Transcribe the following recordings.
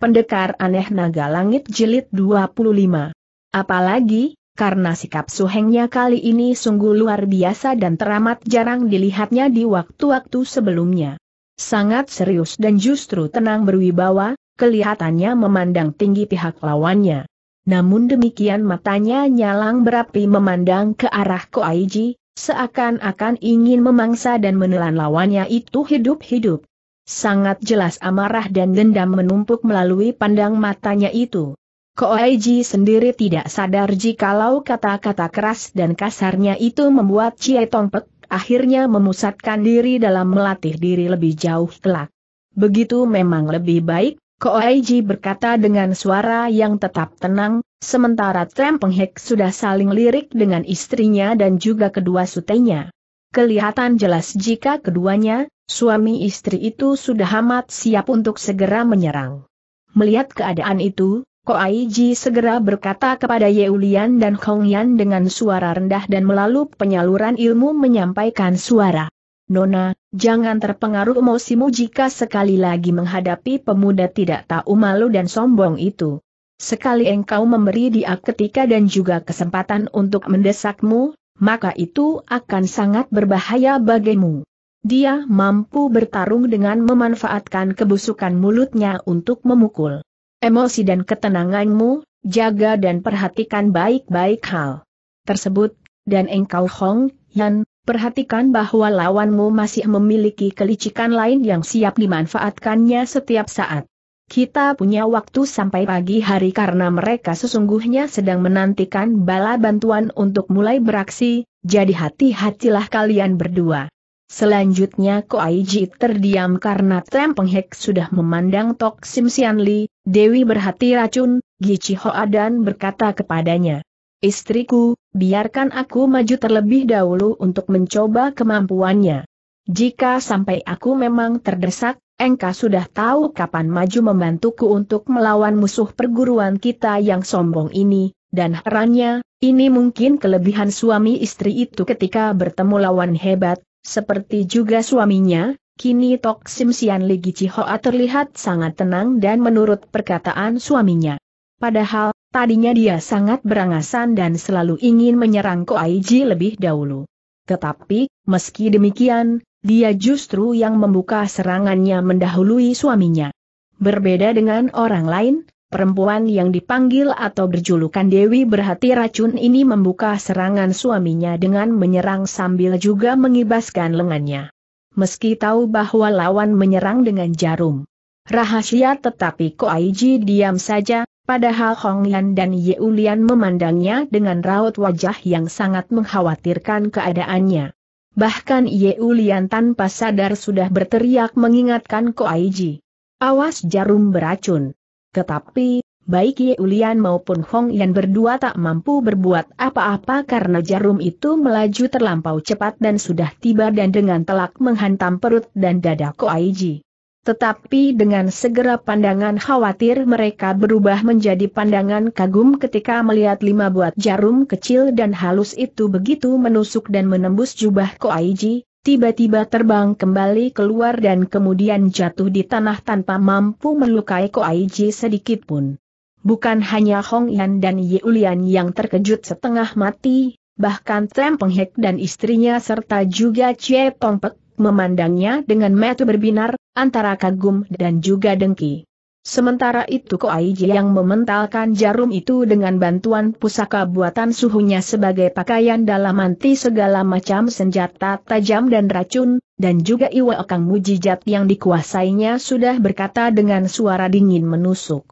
Pendekar Aneh Naga Langit Jilid 25. Apalagi, karena sikap suhengnya kali ini sungguh luar biasa dan teramat jarang dilihatnya di waktu-waktu sebelumnya. Sangat serius dan justru tenang berwibawa, kelihatannya memandang tinggi pihak lawannya. Namun demikian matanya nyalang berapi memandang ke arah Ko Aiji, seakan-akan ingin memangsa dan menelan lawannya itu hidup-hidup. Sangat jelas amarah dan dendam menumpuk melalui pandang matanya itu. Ko Aiji sendiri tidak sadar jikalau kata-kata keras dan kasarnya itu membuat Chie Tongpek akhirnya memusatkan diri dalam melatih diri lebih jauh kelak. Begitu memang lebih baik, Ko Aiji berkata dengan suara yang tetap tenang, sementara Trem Penghek sudah saling lirik dengan istrinya dan juga kedua sutenya. Kelihatan jelas jika keduanya, suami istri itu sudah amat siap untuk segera menyerang. Melihat keadaan itu, Ko Aiji segera berkata kepada Ye Ulian dan Hong Yan dengan suara rendah dan melalui penyaluran ilmu menyampaikan suara. Nona, jangan terpengaruh emosimu jika sekali lagi menghadapi pemuda tidak tahu malu dan sombong itu. Sekali engkau memberi dia ketika dan juga kesempatan untuk mendesakmu, maka itu akan sangat berbahaya bagimu. Dia mampu bertarung dengan memanfaatkan kebusukan mulutnya untuk memukul. Emosi dan ketenanganmu, jaga dan perhatikan baik-baik hal tersebut, dan engkau Hong Yan, perhatikan bahwa lawanmu masih memiliki kelicikan lain yang siap dimanfaatkannya setiap saat. Kita punya waktu sampai pagi hari karena mereka sesungguhnya sedang menantikan bala bantuan untuk mulai beraksi, jadi hati-hatilah kalian berdua. Selanjutnya Ko Aiji terdiam karena Trem Penghek sudah memandang Tok Sim Lee, Dewi Berhati Racun, Gichi Hoa dan berkata kepadanya. Istriku, biarkan aku maju terlebih dahulu untuk mencoba kemampuannya. Jika sampai aku memang terdesak, engkau sudah tahu kapan maju membantuku untuk melawan musuh perguruan kita yang sombong ini, dan herannya, ini mungkin kelebihan suami istri itu ketika bertemu lawan hebat, seperti juga suaminya, kini Tok Sim Lee Gichi Hoa terlihat sangat tenang dan menurut perkataan suaminya. Padahal, tadinya dia sangat berangasan dan selalu ingin menyerang Ko Aiji lebih dahulu. Tetapi, meski demikian, dia justru yang membuka serangannya mendahului suaminya. Berbeda dengan orang lain, perempuan yang dipanggil atau berjulukan Dewi Berhati Racun ini membuka serangan suaminya dengan menyerang sambil juga mengibaskan lengannya. Meski tahu bahwa lawan menyerang dengan jarum rahasia tetapi Ko Aiji diam saja. Padahal Hong Yan dan Ye Ulian memandangnya dengan raut wajah yang sangat mengkhawatirkan keadaannya. Bahkan Ye Ulian tanpa sadar sudah berteriak mengingatkan Ko Aiji. Awas jarum beracun. Tetapi, baik Ye Ulian maupun Hong Yan berdua tak mampu berbuat apa-apa karena jarum itu melaju terlampau cepat dan sudah tiba dan dengan telak menghantam perut dan dada Ko Aiji. Tetapi dengan segera pandangan khawatir mereka berubah menjadi pandangan kagum ketika melihat lima buah jarum kecil dan halus itu begitu menusuk dan menembus jubah Ko Aiji, tiba-tiba terbang kembali keluar dan kemudian jatuh di tanah tanpa mampu melukai Ko Aiji sedikitpun. Bukan hanya Hong Yan dan Ye Ulian yang terkejut setengah mati, bahkan Trem Penghek dan istrinya serta juga Chie Tongpek memandangnya dengan mata berbinar, antara kagum dan juga dengki. Sementara itu Ko Aiji yang mementalkan jarum itu dengan bantuan pusaka buatan suhunya sebagai pakaian dalam anti segala macam senjata tajam dan racun, dan juga Iwa Kang mujijat yang dikuasainya sudah berkata dengan suara dingin menusuk.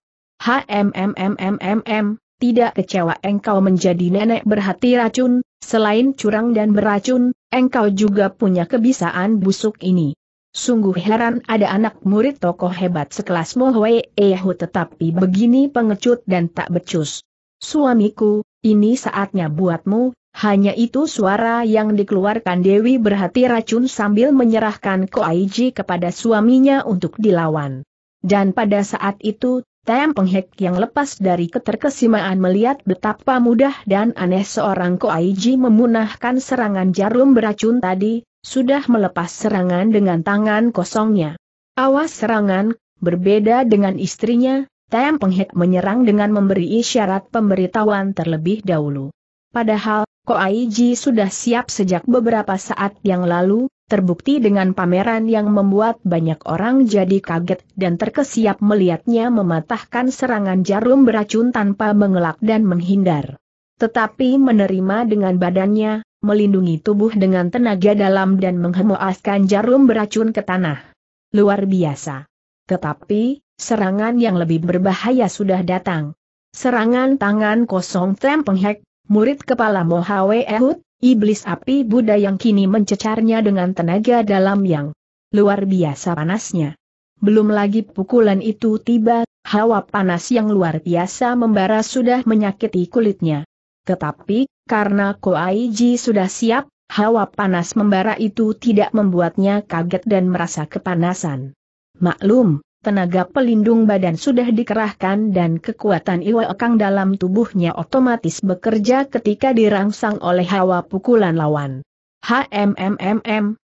Tidak kecewa engkau menjadi nenek berhati racun, selain curang dan beracun, engkau juga punya kebisaan busuk ini. Sungguh heran ada anak murid tokoh hebat sekelas Mohwe Eyahu tetapi begini pengecut dan tak becus. Suamiku, ini saatnya buatmu, hanya itu suara yang dikeluarkan Dewi Berhati Racun sambil menyerahkan Ko Aiji kepada suaminya untuk dilawan. Dan pada saat itu, Trem Penghek yang lepas dari keterkesimaan melihat betapa mudah dan aneh seorang Ko Aiji memunahkan serangan jarum beracun tadi, sudah melepas serangan dengan tangan kosongnya. Awas serangan, berbeda dengan istrinya, Trem Penghek menyerang dengan memberi isyarat pemberitahuan terlebih dahulu. Padahal, Ko Aiji sudah siap sejak beberapa saat yang lalu, terbukti dengan pameran yang membuat banyak orang jadi kaget dan terkesiap melihatnya mematahkan serangan jarum beracun tanpa mengelak dan menghindar. Tetapi menerima dengan badannya, melindungi tubuh dengan tenaga dalam dan menghembuaskan jarum beracun ke tanah. Luar biasa. Tetapi, serangan yang lebih berbahaya sudah datang. Serangan tangan kosong Trem Penghek, murid kepala Mohwe Eyahu, iblis api Buddha yang kini mencecarnya dengan tenaga dalam yang luar biasa panasnya. Belum lagi pukulan itu tiba, hawa panas yang luar biasa membara sudah menyakiti kulitnya. Tetapi, karena Ko Aiji sudah siap, hawa panas membara itu tidak membuatnya kaget dan merasa kepanasan. Maklum, tenaga pelindung badan sudah dikerahkan dan kekuatan Iwa Kang dalam tubuhnya otomatis bekerja ketika dirangsang oleh hawa pukulan lawan.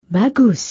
Bagus.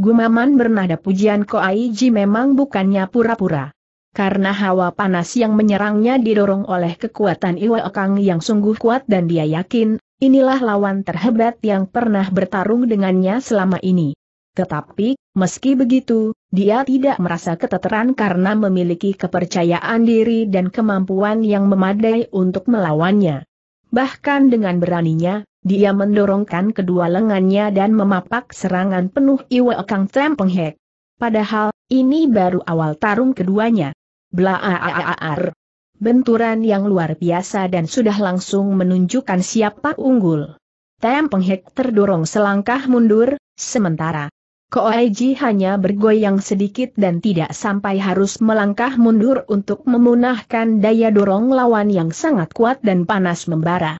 Gumaman bernada pujian Ko Aiji memang bukannya pura-pura. Karena hawa panas yang menyerangnya didorong oleh kekuatan Iwa Kang yang sungguh kuat dan dia yakin, inilah lawan terhebat yang pernah bertarung dengannya selama ini. Tetapi, meski begitu, dia tidak merasa keteteran karena memiliki kepercayaan diri dan kemampuan yang memadai untuk melawannya. Bahkan dengan beraninya, dia mendorongkan kedua lengannya dan memapak serangan penuh Iwa Kang Trem Penghek. Padahal, ini baru awal tarung keduanya. Blaaaaar. Benturan yang luar biasa dan sudah langsung menunjukkan siapa unggul. Trem Penghek terdorong selangkah mundur, sementara Ko Aiji hanya bergoyang sedikit dan tidak sampai harus melangkah mundur untuk memunahkan daya dorong lawan yang sangat kuat dan panas membara.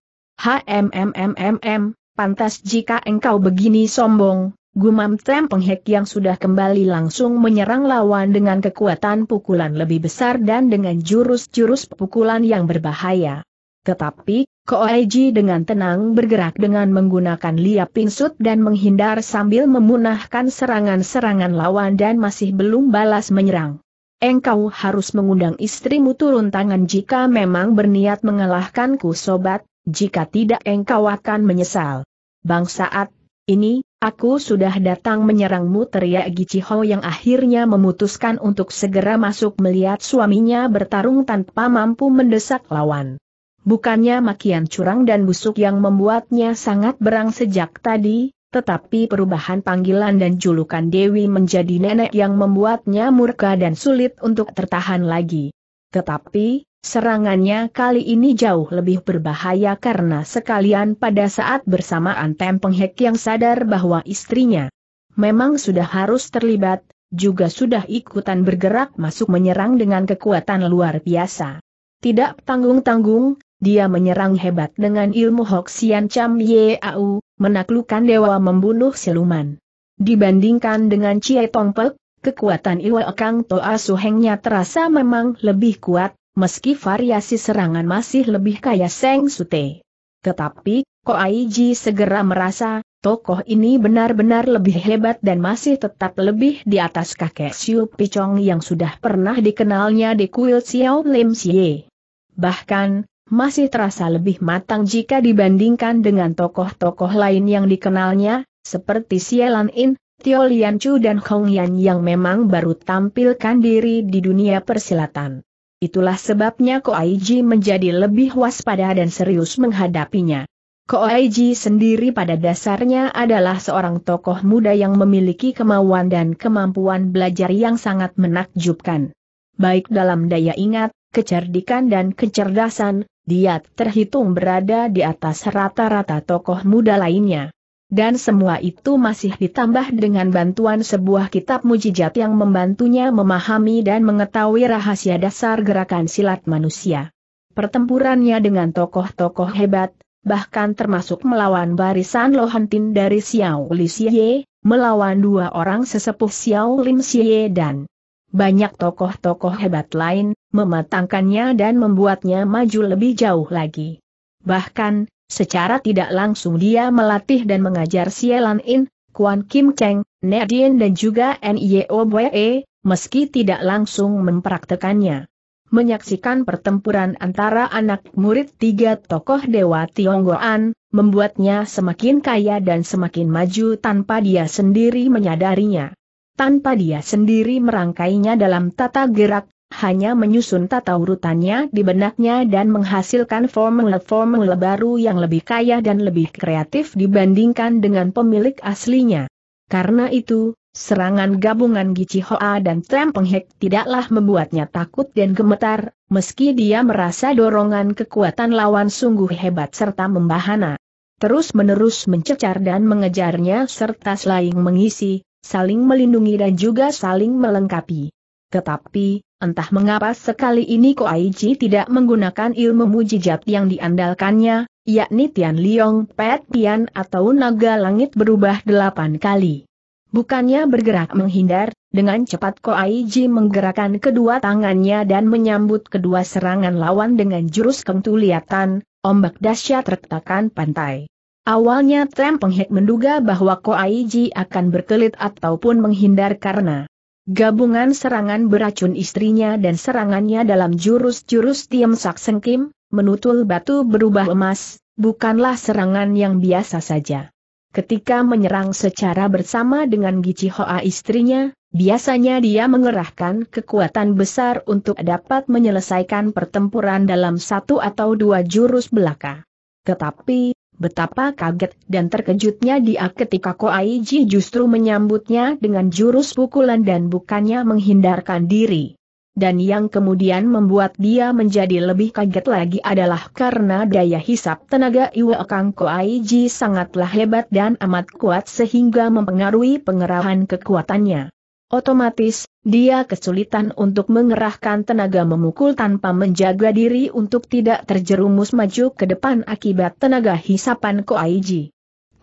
Pantas jika engkau begini sombong, gumam Trem Penghek yang sudah kembali langsung menyerang lawan dengan kekuatan pukulan lebih besar dan dengan jurus-jurus pukulan yang berbahaya. Tetapi, Ko Aiji dengan tenang bergerak dengan menggunakan liap pinsut dan menghindar sambil memunahkan serangan-serangan lawan dan masih belum balas menyerang. Engkau harus mengundang istrimu turun tangan jika memang berniat mengalahkanku sobat, jika tidak engkau akan menyesal. Bangsaat, ini, aku sudah datang menyerangmu, teriak Gichi Hoa yang akhirnya memutuskan untuk segera masuk melihat suaminya bertarung tanpa mampu mendesak lawan. Bukannya makian curang dan busuk yang membuatnya sangat berang sejak tadi, tetapi perubahan panggilan dan julukan Dewi menjadi nenek yang membuatnya murka dan sulit untuk tertahan lagi. Tetapi, serangannya kali ini jauh lebih berbahaya karena sekalian pada saat bersamaan Trem Penghek yang sadar bahwa istrinya memang sudah harus terlibat, juga sudah ikutan bergerak masuk menyerang dengan kekuatan luar biasa. Tidak tanggung-tanggung, dia menyerang hebat dengan ilmu Hoksian Cham Yeau, menaklukkan dewa membunuh siluman. Dibandingkan dengan Chie Tongpek, kekuatan Iwa Kang Toa Suhengnya terasa memang lebih kuat, meski variasi serangan masih lebih kaya Seng Sute. Tetapi, Ko Aiji segera merasa, tokoh ini benar-benar lebih hebat dan masih tetap lebih di atas kakek Siu Pichong yang sudah pernah dikenalnya di Kuil Siauw Lim Sie. Bahkan, masih terasa lebih matang jika dibandingkan dengan tokoh-tokoh lain yang dikenalnya, seperti Sielan In, Tio Lian Chu dan Hong Yan yang memang baru tampilkan diri di dunia persilatan. Itulah sebabnya Ko Aiji menjadi lebih waspada dan serius menghadapinya. Ko Aiji sendiri pada dasarnya adalah seorang tokoh muda yang memiliki kemauan dan kemampuan belajar yang sangat menakjubkan. Baik dalam daya ingat, kecerdikan dan kecerdasan, dia terhitung berada di atas rata-rata tokoh muda lainnya. Dan semua itu masih ditambah dengan bantuan sebuah kitab mujizat yang membantunya memahami dan mengetahui rahasia dasar gerakan silat manusia. Pertempurannya dengan tokoh-tokoh hebat, bahkan termasuk melawan barisan Lohantin dari Siauw Lim Sie, melawan dua orang sesepuh Siauw Lim Sie dan banyak tokoh-tokoh hebat lain, mematangkannya dan membuatnya maju lebih jauh lagi. Bahkan, secara tidak langsung dia melatih dan mengajar Sielan In, Kuan Kim Cheng, Nedien dan juga Niowe, meski tidak langsung mempraktekannya. menyaksikan pertempuran antara anak murid tiga tokoh dewa Tionggoan, membuatnya semakin kaya dan semakin maju tanpa dia sendiri menyadarinya. Tanpa dia sendiri merangkainya dalam tata gerak, hanya menyusun tata urutannya di benaknya dan menghasilkan formula-formula baru yang lebih kaya dan lebih kreatif dibandingkan dengan pemilik aslinya. Karena itu, serangan gabungan Gichi Hoa dan Trem Penghek tidaklah membuatnya takut dan gemetar, meski dia merasa dorongan kekuatan lawan sungguh hebat serta membahana. Terus-menerus mencecar dan mengejarnya serta saling mengisi, saling melindungi dan juga saling melengkapi. Tetapi, entah mengapa sekali ini Ko Aiji tidak menggunakan ilmu mujizat yang diandalkannya, yakni Tian Liong Pet Pian atau naga langit berubah 8 kali. Bukannya bergerak menghindar, dengan cepat Ko Aiji menggerakkan kedua tangannya dan menyambut kedua serangan lawan dengan jurus kengtuliatan, ombak dahsyat retakan pantai. Awalnya Trem Penghek menduga bahwa Ko Aiji akan berkelit ataupun menghindar karena gabungan serangan beracun istrinya dan serangannya dalam jurus-jurus Tiam Sak Sengkim, menutul batu berubah emas, bukanlah serangan yang biasa saja. Ketika menyerang secara bersama dengan Gichi Hoa istrinya, biasanya dia mengerahkan kekuatan besar untuk dapat menyelesaikan pertempuran dalam satu atau dua jurus belaka. Tetapi, betapa kaget dan terkejutnya dia ketika Ko Aiji justru menyambutnya dengan jurus pukulan dan bukannya menghindarkan diri. Dan yang kemudian membuat dia menjadi lebih kaget lagi adalah karena daya hisap tenaga Iwa Kang Ko Aiji sangatlah hebat dan amat kuat sehingga mempengaruhi pengerahan kekuatannya. Otomatis, dia kesulitan untuk mengerahkan tenaga memukul tanpa menjaga diri untuk tidak terjerumus maju ke depan akibat tenaga hisapan Ko Aiji.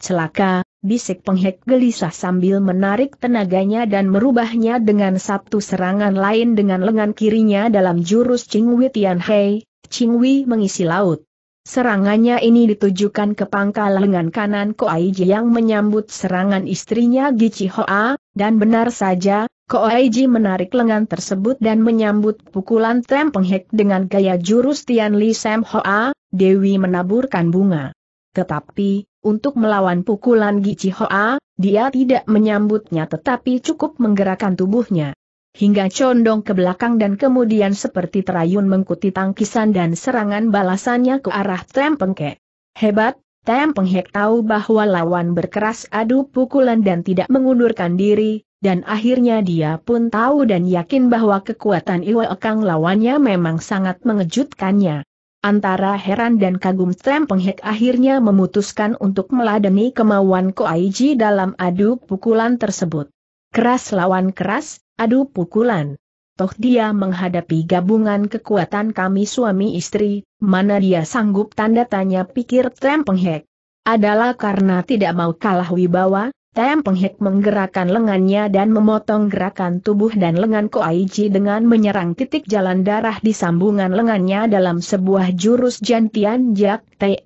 "Celaka," bisik Penghek gelisah sambil menarik tenaganya dan merubahnya dengan satu serangan lain dengan lengan kirinya dalam jurus Chingwi Tianhei, Chingwi mengisi laut. Serangannya ini ditujukan ke pangkal lengan kanan Ko Aiji yang menyambut serangan istrinya Gichi Hoa, dan benar saja, Ko Aiji menarik lengan tersebut dan menyambut pukulan Trem Penghek dengan gaya jurus Tian Li Sam Hoa, Dewi menaburkan bunga. Tetapi, untuk melawan pukulan Gichi Hoa, dia tidak menyambutnya tetapi cukup menggerakkan tubuhnya hingga condong ke belakang dan kemudian seperti terayun mengikuti tangkisan dan serangan balasannya ke arah Trem Penghek. Hebat, Trem Penghek tahu bahwa lawan berkeras adu pukulan dan tidak mengundurkan diri, dan akhirnya dia pun tahu dan yakin bahwa kekuatan Iwa Kang lawannya memang sangat mengejutkannya. Antara heran dan kagum Trem Penghek akhirnya memutuskan untuk meladeni kemauan Ko Aiji dalam adu pukulan tersebut. Keras lawan keras, adu pukulan. Toh dia menghadapi gabungan kekuatan kami suami istri, mana dia sanggup tanda tanya pikir Trem Penghek. Adalah karena tidak mau kalah wibawa, Trem Penghek menggerakkan lengannya dan memotong gerakan tubuh dan lengan Ko Aiji dengan menyerang titik jalan darah di sambungan lengannya dalam sebuah jurus Jantian Jak Te,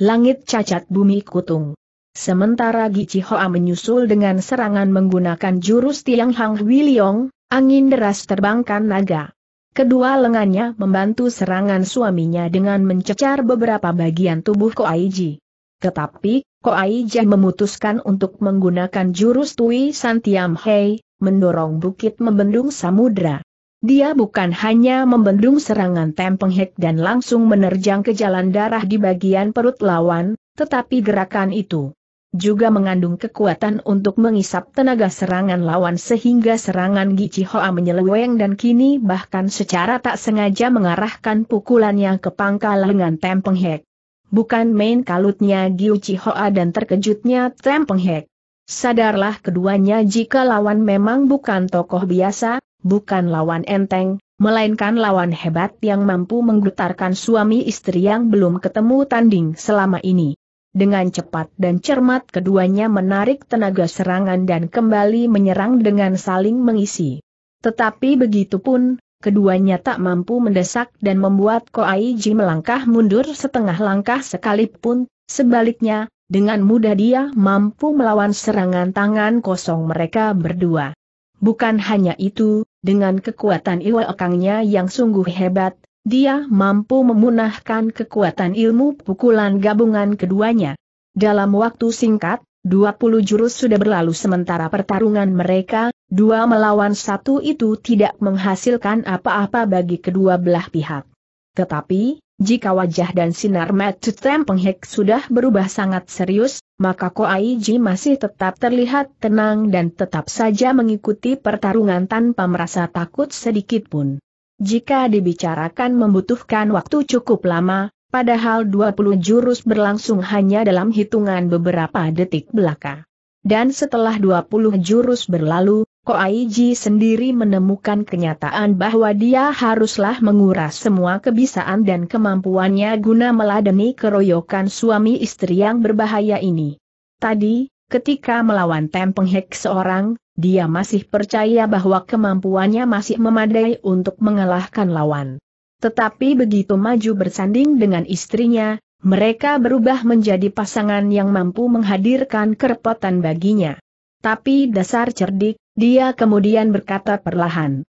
langit cacat bumi kutung. Sementara Gichi Hoa menyusul dengan serangan menggunakan jurus Tiang Hang Wiliong, angin deras terbangkan naga. Kedua lengannya membantu serangan suaminya dengan mencecar beberapa bagian tubuh Ko Aiji. Tetapi, Ko Aiji memutuskan untuk menggunakan jurus Tui San Tiam Hei, mendorong bukit membendung samudra. Dia bukan hanya membendung serangan Trem Penghek dan langsung menerjang ke jalan darah di bagian perut lawan, tetapi gerakan itu juga mengandung kekuatan untuk mengisap tenaga serangan lawan sehingga serangan Gichi Hoa menyeleweng dan kini bahkan secara tak sengaja mengarahkan pukulannya ke pangkal lengan Trem Penghek. Bukan main kalutnya Gichi Hoa dan terkejutnya Trem Penghek. Sadarlah keduanya jika lawan memang bukan tokoh biasa, bukan lawan enteng, melainkan lawan hebat yang mampu menggetarkan suami istri yang belum ketemu tanding selama ini. Dengan cepat dan cermat keduanya menarik tenaga serangan dan kembali menyerang dengan saling mengisi. Tetapi begitupun, keduanya tak mampu mendesak dan membuat Ko Aiji melangkah mundur setengah langkah sekalipun. Sebaliknya, dengan mudah dia mampu melawan serangan tangan kosong mereka berdua. Bukan hanya itu, Dengan kekuatan Iwa Kangnya yang sungguh hebat, dia mampu memunahkan kekuatan ilmu pukulan gabungan keduanya. Dalam waktu singkat, 20 jurus sudah berlalu sementara pertarungan mereka, dua melawan satu itu tidak menghasilkan apa-apa bagi kedua belah pihak. Tetapi, jika wajah dan sinar mata Trem Penghek sudah berubah sangat serius, maka Ko Aiji masih tetap terlihat tenang dan tetap saja mengikuti pertarungan tanpa merasa takut sedikitpun. Jika dibicarakan membutuhkan waktu cukup lama, padahal 20 jurus berlangsung hanya dalam hitungan beberapa detik belaka. Dan setelah 20 jurus berlalu, Ko Aiji sendiri menemukan kenyataan bahwa dia haruslah menguras semua kebisaan dan kemampuannya guna meladeni keroyokan suami istri yang berbahaya ini. Tadi, ketika melawan Trem Penghek seorang, dia masih percaya bahwa kemampuannya masih memadai untuk mengalahkan lawan. Tetapi begitu maju bersanding dengan istrinya, mereka berubah menjadi pasangan yang mampu menghadirkan kerepotan baginya. Tapi dasar cerdik, dia kemudian berkata perlahan,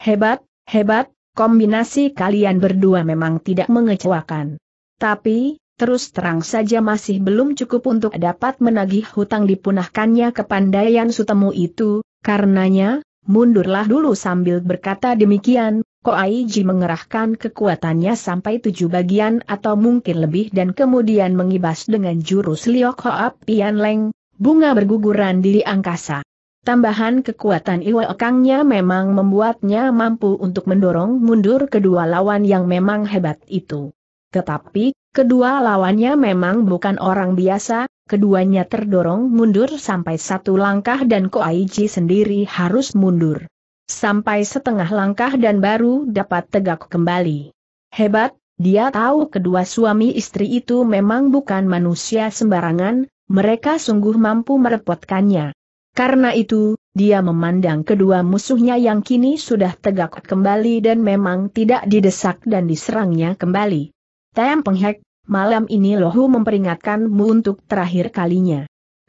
hebat, hebat, kombinasi kalian berdua memang tidak mengecewakan. Tapi, terus terang saja masih belum cukup untuk dapat menagih hutang dipunahkannya kepandaian sutemu itu, karenanya, mundurlah dulu. Sambil berkata demikian, Ko Aiji mengerahkan kekuatannya sampai 7 bagian atau mungkin lebih dan kemudian mengibas dengan jurus Liok Hoap Pian Leng. Bunga berguguran di angkasa. Tambahan kekuatan Iwa Kangnya memang membuatnya mampu untuk mendorong mundur kedua lawan yang memang hebat itu. Tetapi, kedua lawannya memang bukan orang biasa, keduanya terdorong mundur sampai 1 langkah dan Ko Aiji sendiri harus mundur sampai setengah langkah dan baru dapat tegak kembali. Hebat, dia tahu kedua suami istri itu memang bukan manusia sembarangan. Mereka sungguh mampu merepotkannya. Karena itu, dia memandang kedua musuhnya yang kini sudah tegak kembali dan memang tidak didesak dan diserangnya kembali. Trem Penghek, malam ini Lohu memperingatkanmu untuk terakhir kalinya.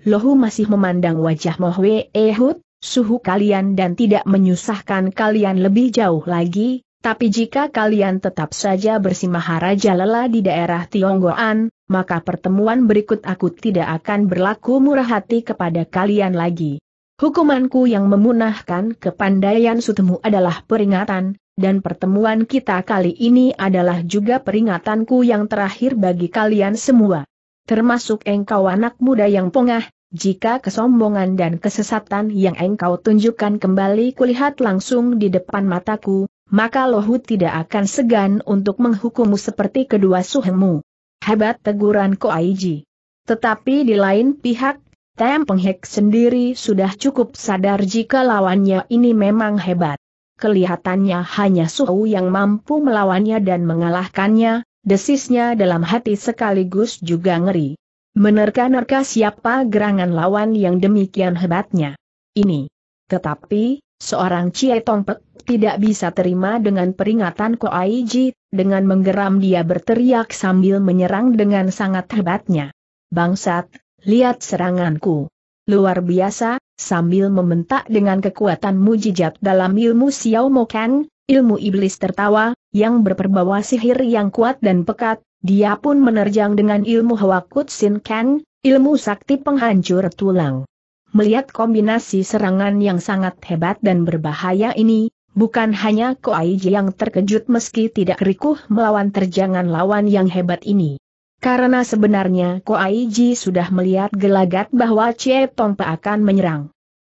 Lohu masih memandang wajah Mohwe Eyahu, suhu kalian dan tidak menyusahkan kalian lebih jauh lagi, tapi jika kalian tetap saja bersimaharaja lelah di daerah Tionggoan, maka pertemuan berikut aku tidak akan berlaku murah hati kepada kalian lagi. Hukumanku yang memunahkan kepandaian sutemu adalah peringatan, dan pertemuan kita kali ini adalah juga peringatanku yang terakhir bagi kalian semua. Termasuk engkau anak muda yang pongah, jika kesombongan dan kesesatan yang engkau tunjukkan kembali kulihat langsung di depan mataku, maka Lohu tidak akan segan untuk menghukummu seperti kedua suhengmu. Hebat, teguran Ko Aiji. Tetapi di lain pihak, Trem Penghek sendiri sudah cukup sadar jika lawannya ini memang hebat. Kelihatannya hanya Suhu yang mampu melawannya dan mengalahkannya, desisnya dalam hati sekaligus juga ngeri. Menerka-nerka siapa gerangan lawan yang demikian hebatnya ini. Tetapi, seorang Chie Tongpek tidak bisa terima dengan peringatan Ko Aiji. Dengan menggeram dia berteriak sambil menyerang dengan sangat hebatnya. Bangsat, lihat seranganku. Luar biasa, sambil membentak dengan kekuatan mujizat dalam ilmu Xiao Kang, ilmu iblis tertawa, yang berperbawa sihir yang kuat dan pekat, dia pun menerjang dengan ilmu Hwa Kut Sin Kang, ilmu sakti penghancur tulang. Melihat kombinasi serangan yang sangat hebat dan berbahaya ini, bukan hanya Ko Aiji yang terkejut meski tidak rikuh melawan terjangan lawan yang hebat ini. Karena sebenarnya Ko Aiji sudah melihat gelagat bahwa Chie Tongpek akan menyerang.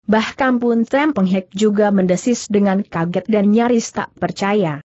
Bahkan pun Trem Penghek juga mendesis dengan kaget dan nyaris tak percaya.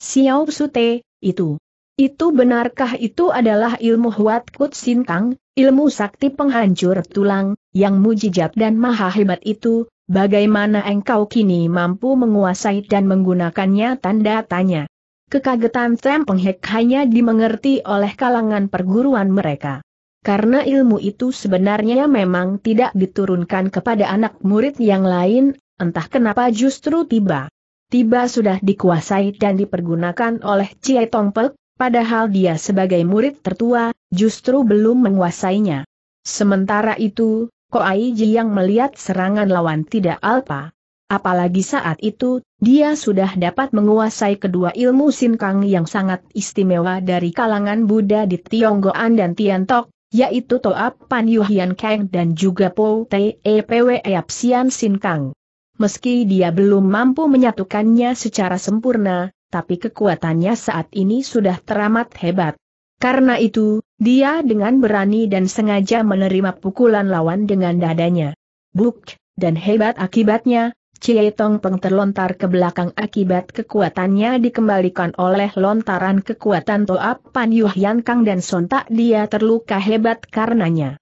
Xiao Sute, itu. Itu benarkah itu adalah ilmu Hwa Kut Sin Kang, ilmu sakti penghancur tulang, yang mujizat dan maha hebat itu? Bagaimana engkau kini mampu menguasai dan menggunakannya? Tanda tanya. Kekagetan Trem Penghek hanya dimengerti oleh kalangan perguruan mereka. Karena ilmu itu sebenarnya memang tidak diturunkan kepada anak murid yang lain, entah kenapa justru tiba-tiba sudah dikuasai dan dipergunakan oleh Chie Tongpek, padahal dia sebagai murid tertua, justru belum menguasainya. Sementara itu, Ko Aiji yang melihat serangan lawan tidak alpa Apalagi saat itu, dia sudah dapat menguasai kedua ilmu sinkang yang sangat istimewa dari kalangan Buddha di Tionggoan dan Tiantok, yaitu Toa Pan Yuhian Kang dan juga Po Te Pwe Yap Sian Sinkang. Meski dia belum mampu menyatukannya secara sempurna, tapi kekuatannya saat ini sudah teramat hebat. Karena itu, dia dengan berani dan sengaja menerima pukulan lawan dengan dadanya. Buk, dan hebat akibatnya, Chie Tongpek terlontar ke belakang akibat kekuatannya dikembalikan oleh lontaran kekuatan Toa Pan Yuhian Kang dan sontak dia terluka hebat karenanya.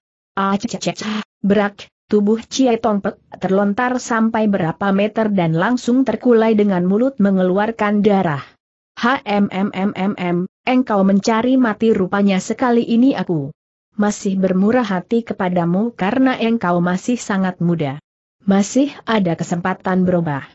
Berak, tubuh Chie Tongpek terlontar sampai berapa meter dan langsung terkulai dengan mulut mengeluarkan darah. Engkau mencari mati rupanya sekali ini aku masih bermurah hati kepadamu karena engkau masih sangat muda. Masih ada kesempatan berubah.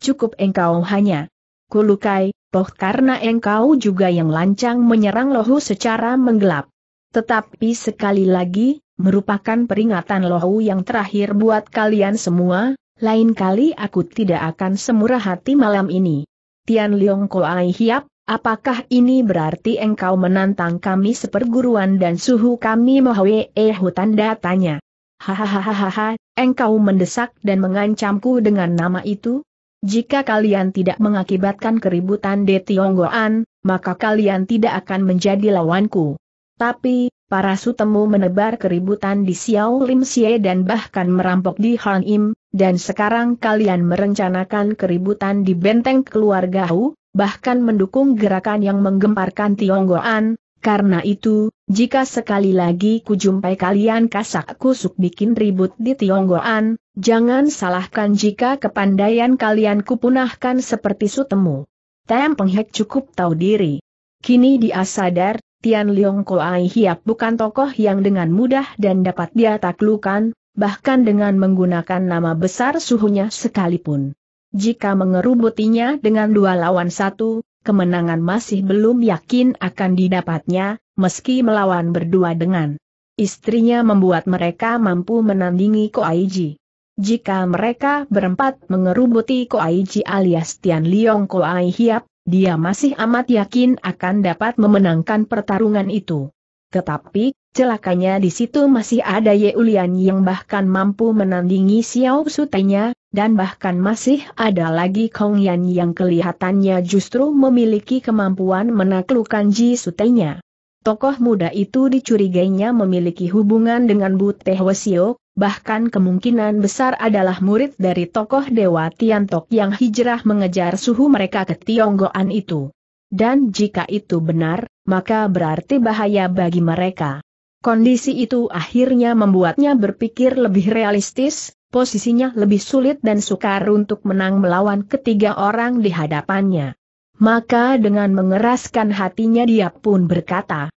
Cukup engkau hanya kulukai, toh karena engkau juga yang lancang menyerang lohu secara menggelap. Tetapi sekali lagi, merupakan peringatan lohu yang terakhir buat kalian semua, lain kali aku tidak akan semurah hati malam ini. Tian Liong Ko Ai Hiap, apakah ini berarti engkau menantang kami seperguruan dan suhu kami Mohwe Eyahu tanda tanya? Hahaha, engkau mendesak dan mengancamku dengan nama itu? Jika kalian tidak mengakibatkan keributan di Tionggoan, maka kalian tidak akan menjadi lawanku. Tapi, para sutemu menebar keributan di Siauw Lim Sie dan bahkan merampok di Han Im, dan sekarang kalian merencanakan keributan di Benteng Keluarga Hu, bahkan mendukung gerakan yang menggemparkan Tionggoan. Karena itu, jika sekali lagi kujumpai kalian kasak kusuk bikin ribut di Tionggoan, jangan salahkan jika kepandaian kalian kupunahkan seperti sutemu. Trem Penghek cukup tahu diri. Kini dia sadar, Tian Liong Ko Ai Hiap bukan tokoh yang dengan mudah dan dapat dia taklukan, bahkan dengan menggunakan nama besar suhunya sekalipun. Jika mengerubutinya dengan dua lawan satu, kemenangan masih belum yakin akan didapatnya, meski melawan berdua dengan istrinya membuat mereka mampu menandingi Ko Aiji. Jika mereka berempat mengerubuti Ko Aiji alias Tian Liong Ko Ai Hiap, dia masih amat yakin akan dapat memenangkan pertarungan itu. Tetapi, celakanya di situ masih ada Ye Ulian yang bahkan mampu menandingi Xiao Sute-nya, dan bahkan masih ada lagi Hong Yan yang kelihatannya justru memiliki kemampuan menaklukkan Chie Sute-nya. Tokoh muda itu dicurigainya memiliki hubungan dengan Bu Tek Hwesio, bahkan kemungkinan besar adalah murid dari tokoh Dewa Tiantok yang hijrah mengejar suhu mereka ke Tionggoan itu. Dan jika itu benar, maka berarti bahaya bagi mereka. Kondisi itu akhirnya membuatnya berpikir lebih realistis. Posisinya lebih sulit dan sukar untuk menang melawan ketiga orang di hadapannya. Maka dengan mengeraskan hatinya dia pun berkata,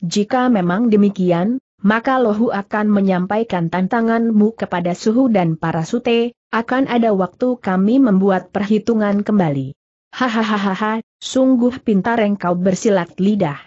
jika memang demikian, maka lohu akan menyampaikan tantanganmu kepada suhu dan para sute, akan ada waktu kami membuat perhitungan kembali. Hahaha, sungguh pintar engkau bersilat lidah.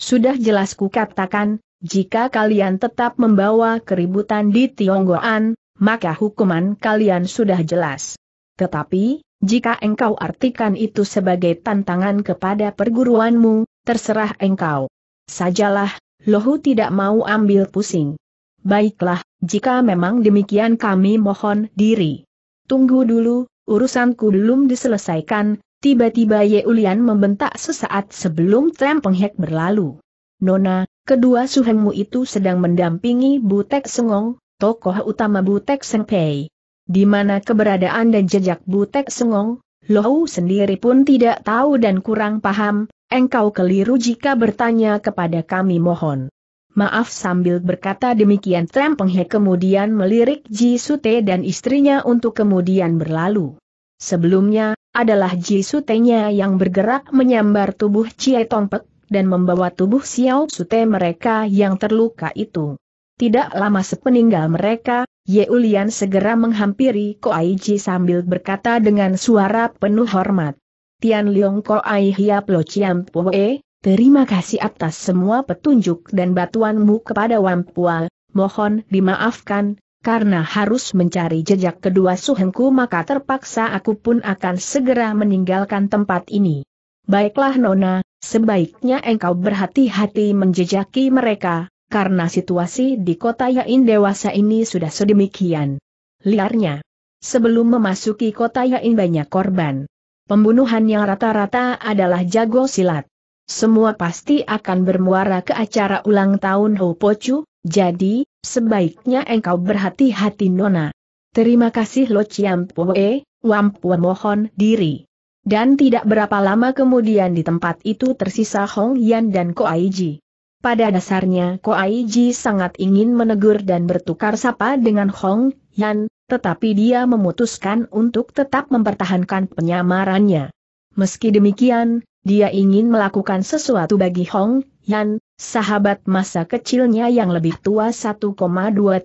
Sudah jelas kukatakan, jika kalian tetap membawa keributan di Tionggoan, maka hukuman kalian sudah jelas. Tetapi, jika engkau artikan itu sebagai tantangan kepada perguruanmu, terserah engkau. Sajalah, lohu tidak mau ambil pusing. Baiklah, jika memang demikian kami mohon diri. Tunggu dulu, urusanku belum diselesaikan, tiba-tiba Ye Ulian membentak sesaat sebelum Trem Penghek berlalu. Nona, kedua suhengmu itu sedang mendampingi Bu Tek Sengong, tokoh utama Bu Tek Sengpei. Di mana keberadaan dan jejak Bu Tek Sengong, Lohu sendiri pun tidak tahu dan kurang paham, engkau keliru jika bertanya kepada kami mohon. Maaf sambil berkata demikian Trem Penghek kemudian melirik Chie Sute dan istrinya untuk kemudian berlalu. Sebelumnya, adalah Chie Sute-nya yang bergerak menyambar tubuh Chie Tongpek dan membawa tubuh Xiao Sute mereka yang terluka itu. Tidak lama sepeninggal mereka, Ye Ulian segera menghampiri Ko Aiji sambil berkata dengan suara penuh hormat. Tian Liong Ko Ai Hiap Lo Chiam Pue, terima kasih atas semua petunjuk dan bantuanmu kepada Wampua, mohon dimaafkan, Karena harus mencari jejak kedua suhengku maka terpaksa aku pun akan segera meninggalkan tempat ini. Baiklah Nona, sebaiknya engkau berhati-hati menjejaki mereka, karena situasi di kota Yain dewasa ini sudah sedemikian liarnya. Sebelum memasuki kota Yain banyak korban. Pembunuhan yang rata-rata adalah jago silat. Semua pasti akan bermuara ke acara ulang tahun Ho Pocu, jadi sebaiknya engkau berhati-hati Nona. Terima kasih Lo Chiampoe, Wampua mohon diri. Dan tidak berapa lama kemudian di tempat itu tersisa Hong Yan dan Ko Aiji. Pada dasarnya Ko Aiji sangat ingin menegur dan bertukar sapa dengan Hong Yan, tetapi dia memutuskan untuk tetap mempertahankan penyamarannya. Meski demikian, dia ingin melakukan sesuatu bagi Hong Yan, sahabat masa kecilnya yang lebih tua 1,2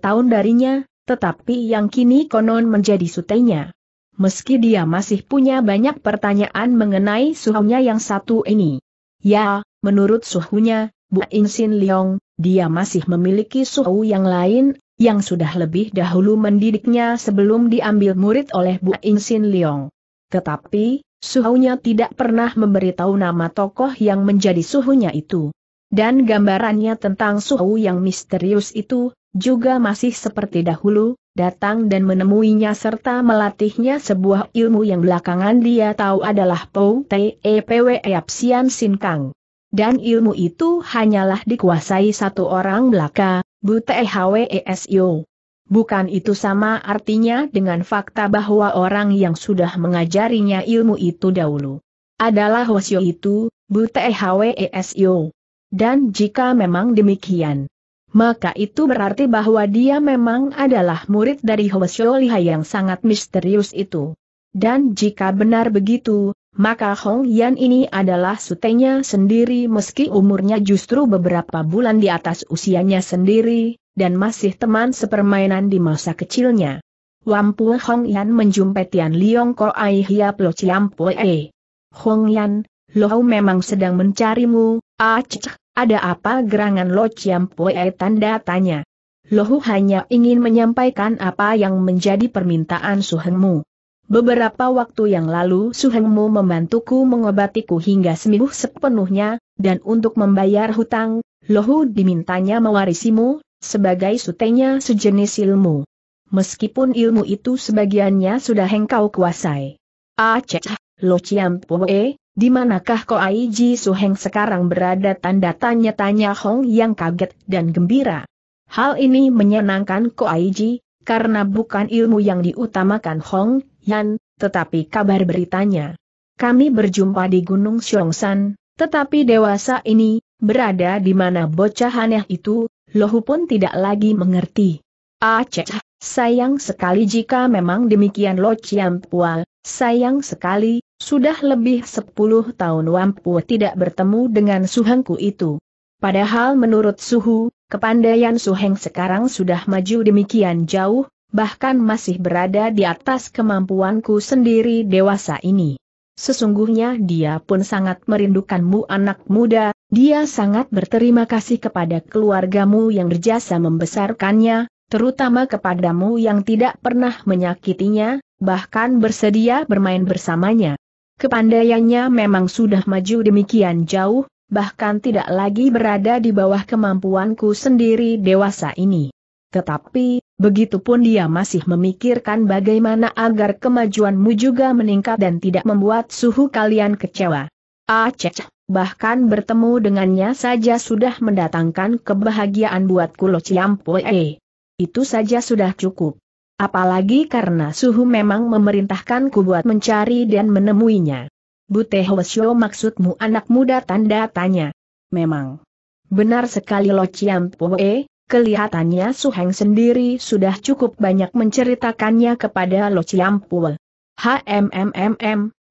tahun darinya, tetapi yang kini konon menjadi sutenya. Meski dia masih punya banyak pertanyaan mengenai suhunya yang satu ini. Ya, menurut suhunya, Bu Insin Leong, dia masih memiliki suhu yang lain, yang sudah lebih dahulu mendidiknya sebelum diambil murid oleh Bu Insin Leong. Tetapi, suhunya tidak pernah memberitahu nama tokoh yang menjadi suhunya itu. Dan gambarannya tentang suhu yang misterius itu, juga masih seperti dahulu, datang dan menemuinya serta melatihnya sebuah ilmu yang belakangan dia tahu adalah Po Tepwe Liap Pinsut Sin Kang. Dan ilmu itu hanyalah dikuasai satu orang belaka, Bu Tek Hwesio. Bukan itu sama artinya dengan fakta bahwa orang yang sudah mengajarinya ilmu itu dahulu adalah Hwasio itu, Bu Tek Hwesio. Dan jika memang demikian, maka itu berarti bahwa dia memang adalah murid dari Hwasio Lihai yang sangat misterius itu. Dan jika benar begitu, maka Hong Yan ini adalah sutenya sendiri meski umurnya justru beberapa bulan di atas usianya sendiri, dan masih teman sepermainan di masa kecilnya. Wampu Hong Yan menjumpai Tian Liong Ko Ai Hiap Lo Chiampoe. Hong Yan, Lohau memang sedang mencarimu. Aceh. Ada apa gerangan Lo Chiampoe tanda tanya. Lohu hanya ingin menyampaikan apa yang menjadi permintaan suhengmu. Beberapa waktu yang lalu suhengmu membantuku mengobatiku hingga seminggu sepenuhnya, dan untuk membayar hutang, Lohu dimintanya mewarisimu, sebagai sutenya sejenis ilmu. Meskipun ilmu itu sebagiannya sudah engkau kuasai. Aceh, Lo Chiampoe. Di manakah Ko Aiji Suheng sekarang berada tanda tanya-tanya Hong yang kaget dan gembira. Hal ini menyenangkan Ko Aiji, karena bukan ilmu yang diutamakan Hong Yan, tetapi kabar beritanya. Kami berjumpa di Gunung Siongsan, tetapi dewasa ini, berada di mana bocah aneh itu, Lohu pun tidak lagi mengerti. Aceh, sayang sekali jika memang demikian Lo Chiampoe, sayang sekali. Sudah lebih 10 tahun Wampu tidak bertemu dengan suhengku itu. Padahal menurut suhu, kepandaian suheng sekarang sudah maju demikian jauh, bahkan masih berada di atas kemampuanku sendiri dewasa ini. Sesungguhnya dia pun sangat merindukanmu anak muda, dia sangat berterima kasih kepada keluargamu yang berjasa membesarkannya, terutama kepadamu yang tidak pernah menyakitinya, bahkan bersedia bermain bersamanya. Kepandaiannya memang sudah maju demikian jauh, bahkan tidak lagi berada di bawah kemampuanku sendiri dewasa ini. Tetapi, begitupun dia masih memikirkan bagaimana agar kemajuanmu juga meningkat dan tidak membuat suhu kalian kecewa. Aceh, bahkan bertemu dengannya saja sudah mendatangkan kebahagiaan buatku Lo Chiampoe. Itu saja sudah cukup. Apalagi karena suhu memang memerintahkanku buat mencari dan menemuinya. Bu Tek Hwesio maksudmu anak muda tanda tanya. Memang. Benar sekali Lo Chiampoe, kelihatannya suheng sendiri sudah cukup banyak menceritakannya kepada Lo Chiampoe.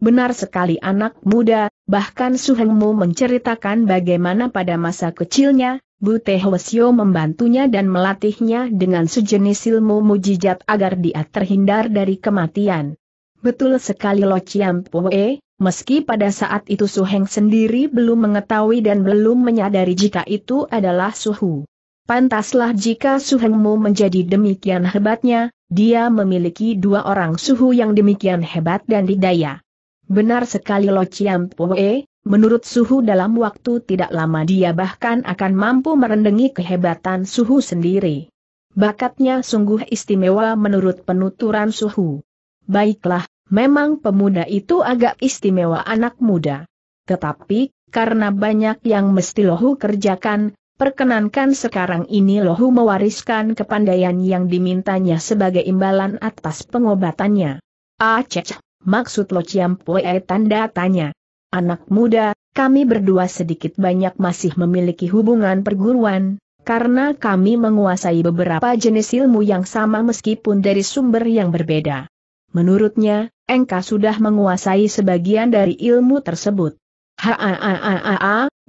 Benar sekali anak muda, bahkan suhengmu menceritakan bagaimana pada masa kecilnya, Bu Tek Hwesio membantunya dan melatihnya dengan sejenis ilmu mujizat agar dia terhindar dari kematian. Betul sekali Lo Chiampoe, meski pada saat itu suheng sendiri belum mengetahui dan belum menyadari jika itu adalah suhu. Pantaslah jika suhumu menjadi demikian hebatnya, dia memiliki dua orang suhu yang demikian hebat dan didaya. Benar sekali Lo Chiam Poe, menurut suhu dalam waktu tidak lama dia bahkan akan mampu merendengi kehebatan suhu sendiri. Bakatnya sungguh istimewa menurut penuturan suhu. Baiklah, memang pemuda itu agak istimewa anak muda. Tetapi, karena banyak yang mesti Lohu kerjakan, perkenankan sekarang ini Lohu mewariskan kepandaian yang dimintanya sebagai imbalan atas pengobatannya. Aceh, maksud Lo Chiam Poe tanda tanya. Anak muda, kami berdua sedikit banyak masih memiliki hubungan perguruan. Karena kami menguasai beberapa jenis ilmu yang sama meskipun dari sumber yang berbeda. Menurutnya, engkau sudah menguasai sebagian dari ilmu tersebut.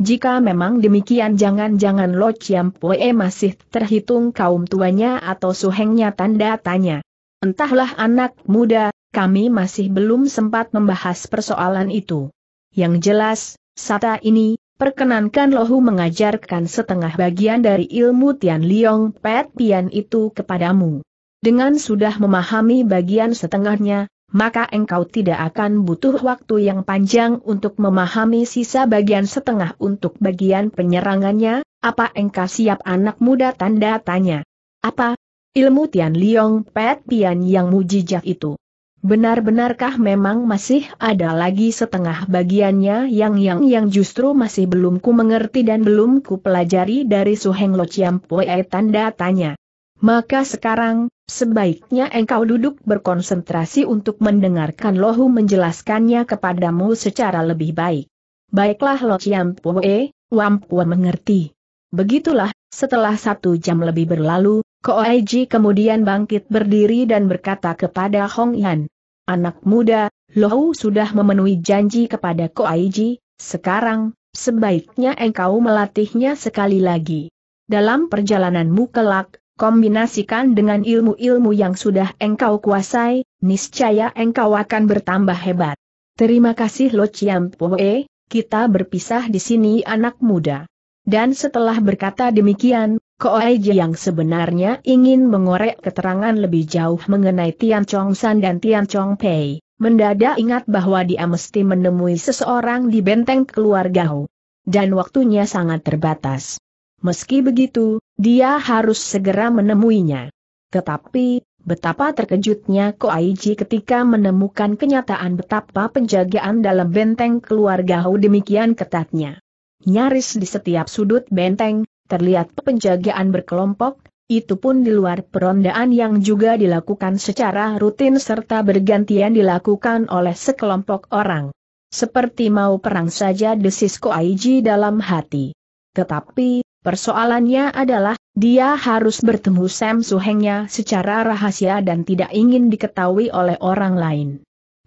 Jika memang demikian jangan-jangan Lo Chiam Poe masih terhitung kaum tuanya atau suhengnya tanda tanya. Entahlah anak muda, kami masih belum sempat membahas persoalan itu. Yang jelas, sata ini, perkenankan Lohu mengajarkan setengah bagian dari ilmu Tian Liong Pet Pian itu kepadamu. Dengan sudah memahami bagian setengahnya, maka engkau tidak akan butuh waktu yang panjang untuk memahami sisa bagian setengah untuk bagian penyerangannya. Apa engkau siap anak muda tanda tanya? Apa? Ilmu Tian Liong Pet Pian yang mujijat itu. Benar-benarkah memang masih ada lagi setengah bagiannya yang justru masih belum ku mengerti dan belum ku pelajari dari Suheng Lo Chiam Poe tanda tanya. Maka sekarang, sebaiknya engkau duduk berkonsentrasi untuk mendengarkan Lohu menjelaskannya kepadamu secara lebih baik. Baiklah Lo Chiam Poe, Wampua mengerti. Begitulah, setelah 1 jam lebih berlalu, Ko Aiji kemudian bangkit berdiri dan berkata kepada Hong Yan. Anak muda, Lohu sudah memenuhi janji kepada Ko Aiji, sekarang, sebaiknya engkau melatihnya sekali lagi. Dalam perjalananmu kelak, kombinasikan dengan ilmu-ilmu yang sudah engkau kuasai, niscaya engkau akan bertambah hebat. Terima kasih Lo Chiam Poe, kita berpisah di sini anak muda. Dan setelah berkata demikian, Ko Aiji yang sebenarnya ingin mengorek keterangan lebih jauh mengenai Tian Chong San dan Tian Chong Pei, mendadak ingat bahwa dia mesti menemui seseorang di benteng keluarga Hu. Dan waktunya sangat terbatas. Meski begitu, dia harus segera menemuinya. Tetapi, betapa terkejutnya Ko Aiji ketika menemukan kenyataan betapa penjagaan dalam benteng keluarga Hu demikian ketatnya. Nyaris di setiap sudut benteng, terlihat penjagaan berkelompok, itu pun di luar perondaan yang juga dilakukan secara rutin serta bergantian dilakukan oleh sekelompok orang. Seperti mau perang saja desis Ko Aiji dalam hati. Tetapi, persoalannya adalah, dia harus bertemu Sam Suhengnya secara rahasia dan tidak ingin diketahui oleh orang lain.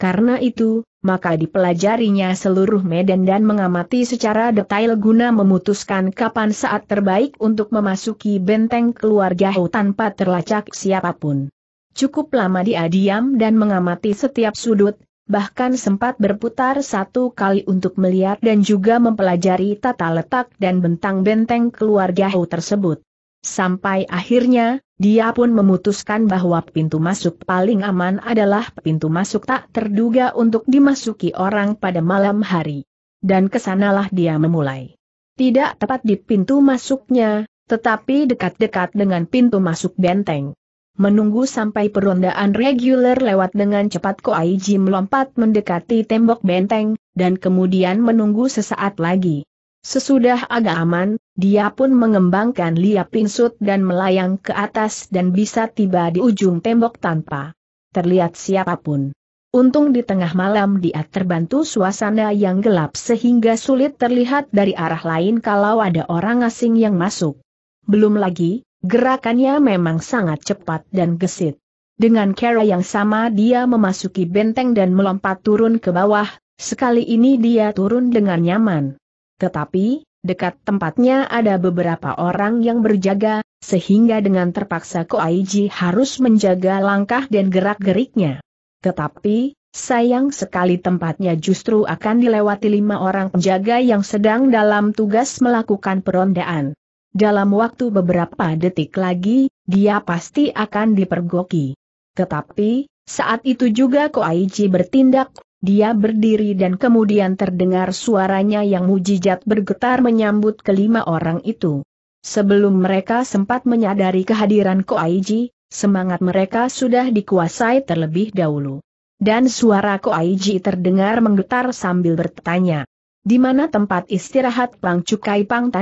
Karena itu, maka dipelajarinya seluruh medan dan mengamati secara detail guna memutuskan kapan saat terbaik untuk memasuki benteng keluarga Hu tanpa terlacak siapapun. Cukup lama dia diam dan mengamati setiap sudut, bahkan sempat berputar 1 kali untuk melihat dan juga mempelajari tata letak dan bentang benteng keluarga Hu tersebut. Sampai akhirnya, dia pun memutuskan bahwa pintu masuk paling aman adalah pintu masuk tak terduga untuk dimasuki orang pada malam hari. Dan kesanalah dia memulai. Tidak tepat di pintu masuknya, tetapi dekat-dekat dengan pintu masuk benteng. Menunggu sampai perondaan reguler lewat dengan cepat Ko Aiji melompat mendekati tembok benteng, dan kemudian menunggu sesaat lagi. Sesudah agak aman, dia pun mengembangkan Liap Pinsut dan melayang ke atas dan bisa tiba di ujung tembok tanpa terlihat siapapun. Untung di tengah malam dia terbantu suasana yang gelap sehingga sulit terlihat dari arah lain kalau ada orang asing yang masuk. Belum lagi, gerakannya memang sangat cepat dan gesit. Dengan cara yang sama dia memasuki benteng dan melompat turun ke bawah, sekali ini dia turun dengan nyaman. Tetapi, dekat tempatnya ada beberapa orang yang berjaga, sehingga dengan terpaksa Ko Aiji harus menjaga langkah dan gerak-geriknya. Tetapi, sayang sekali tempatnya justru akan dilewati 5 orang penjaga yang sedang dalam tugas melakukan perondaan. Dalam waktu beberapa detik lagi, dia pasti akan dipergoki. Tetapi, saat itu juga Ko Aiji bertindak. Dia berdiri dan kemudian terdengar suaranya yang mujizat bergetar menyambut kelima orang itu. Sebelum mereka sempat menyadari kehadiran Ko Aiji, semangat mereka sudah dikuasai terlebih dahulu. Dan suara Ko Aiji terdengar menggetar sambil bertanya, "Di mana tempat istirahat Pangcu Kai Pang?"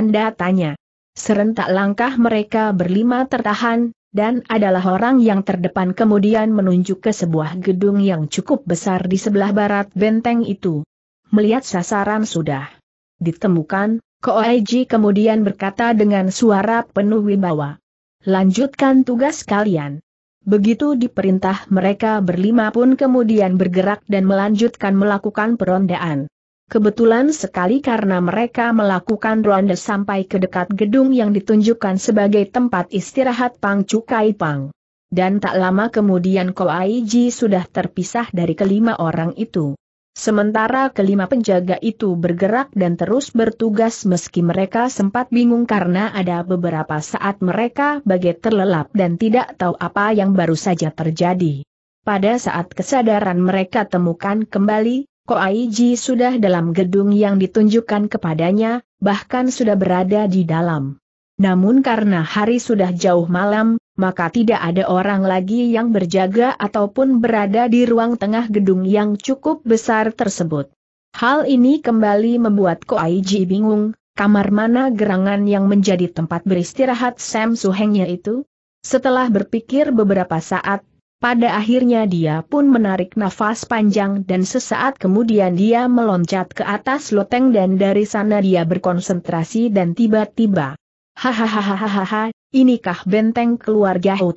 Serentak langkah mereka berlima tertahan, dan adalah orang yang terdepan kemudian menunjuk ke sebuah gedung yang cukup besar di sebelah barat benteng itu. Melihat sasaran sudah ditemukan, Ko Aiji kemudian berkata dengan suara penuh wibawa, "Lanjutkan tugas kalian." Begitu diperintah, mereka berlima pun kemudian bergerak dan melanjutkan melakukan perondaan. Kebetulan sekali karena mereka melakukan ronde sampai ke dekat gedung yang ditunjukkan sebagai tempat istirahat Pangcu Kai Pang. Dan tak lama kemudian Ko Aiji sudah terpisah dari kelima orang itu. Sementara kelima penjaga itu bergerak dan terus bertugas meski mereka sempat bingung karena ada beberapa saat mereka bagai terlelap dan tidak tahu apa yang baru saja terjadi. Pada saat kesadaran mereka temukan kembali, Ko Aiji sudah dalam gedung yang ditunjukkan kepadanya, bahkan sudah berada di dalam. Namun karena hari sudah jauh malam, maka tidak ada orang lagi yang berjaga ataupun berada di ruang tengah gedung yang cukup besar tersebut. Hal ini kembali membuat Ko Aiji bingung, kamar mana gerangan yang menjadi tempat beristirahat Sam Suhengnya itu? Setelah berpikir beberapa saat, pada akhirnya dia pun menarik nafas panjang dan sesaat kemudian dia meloncat ke atas loteng dan dari sana dia berkonsentrasi dan tiba-tiba, "Hahaha, inikah benteng keluarga Hu?"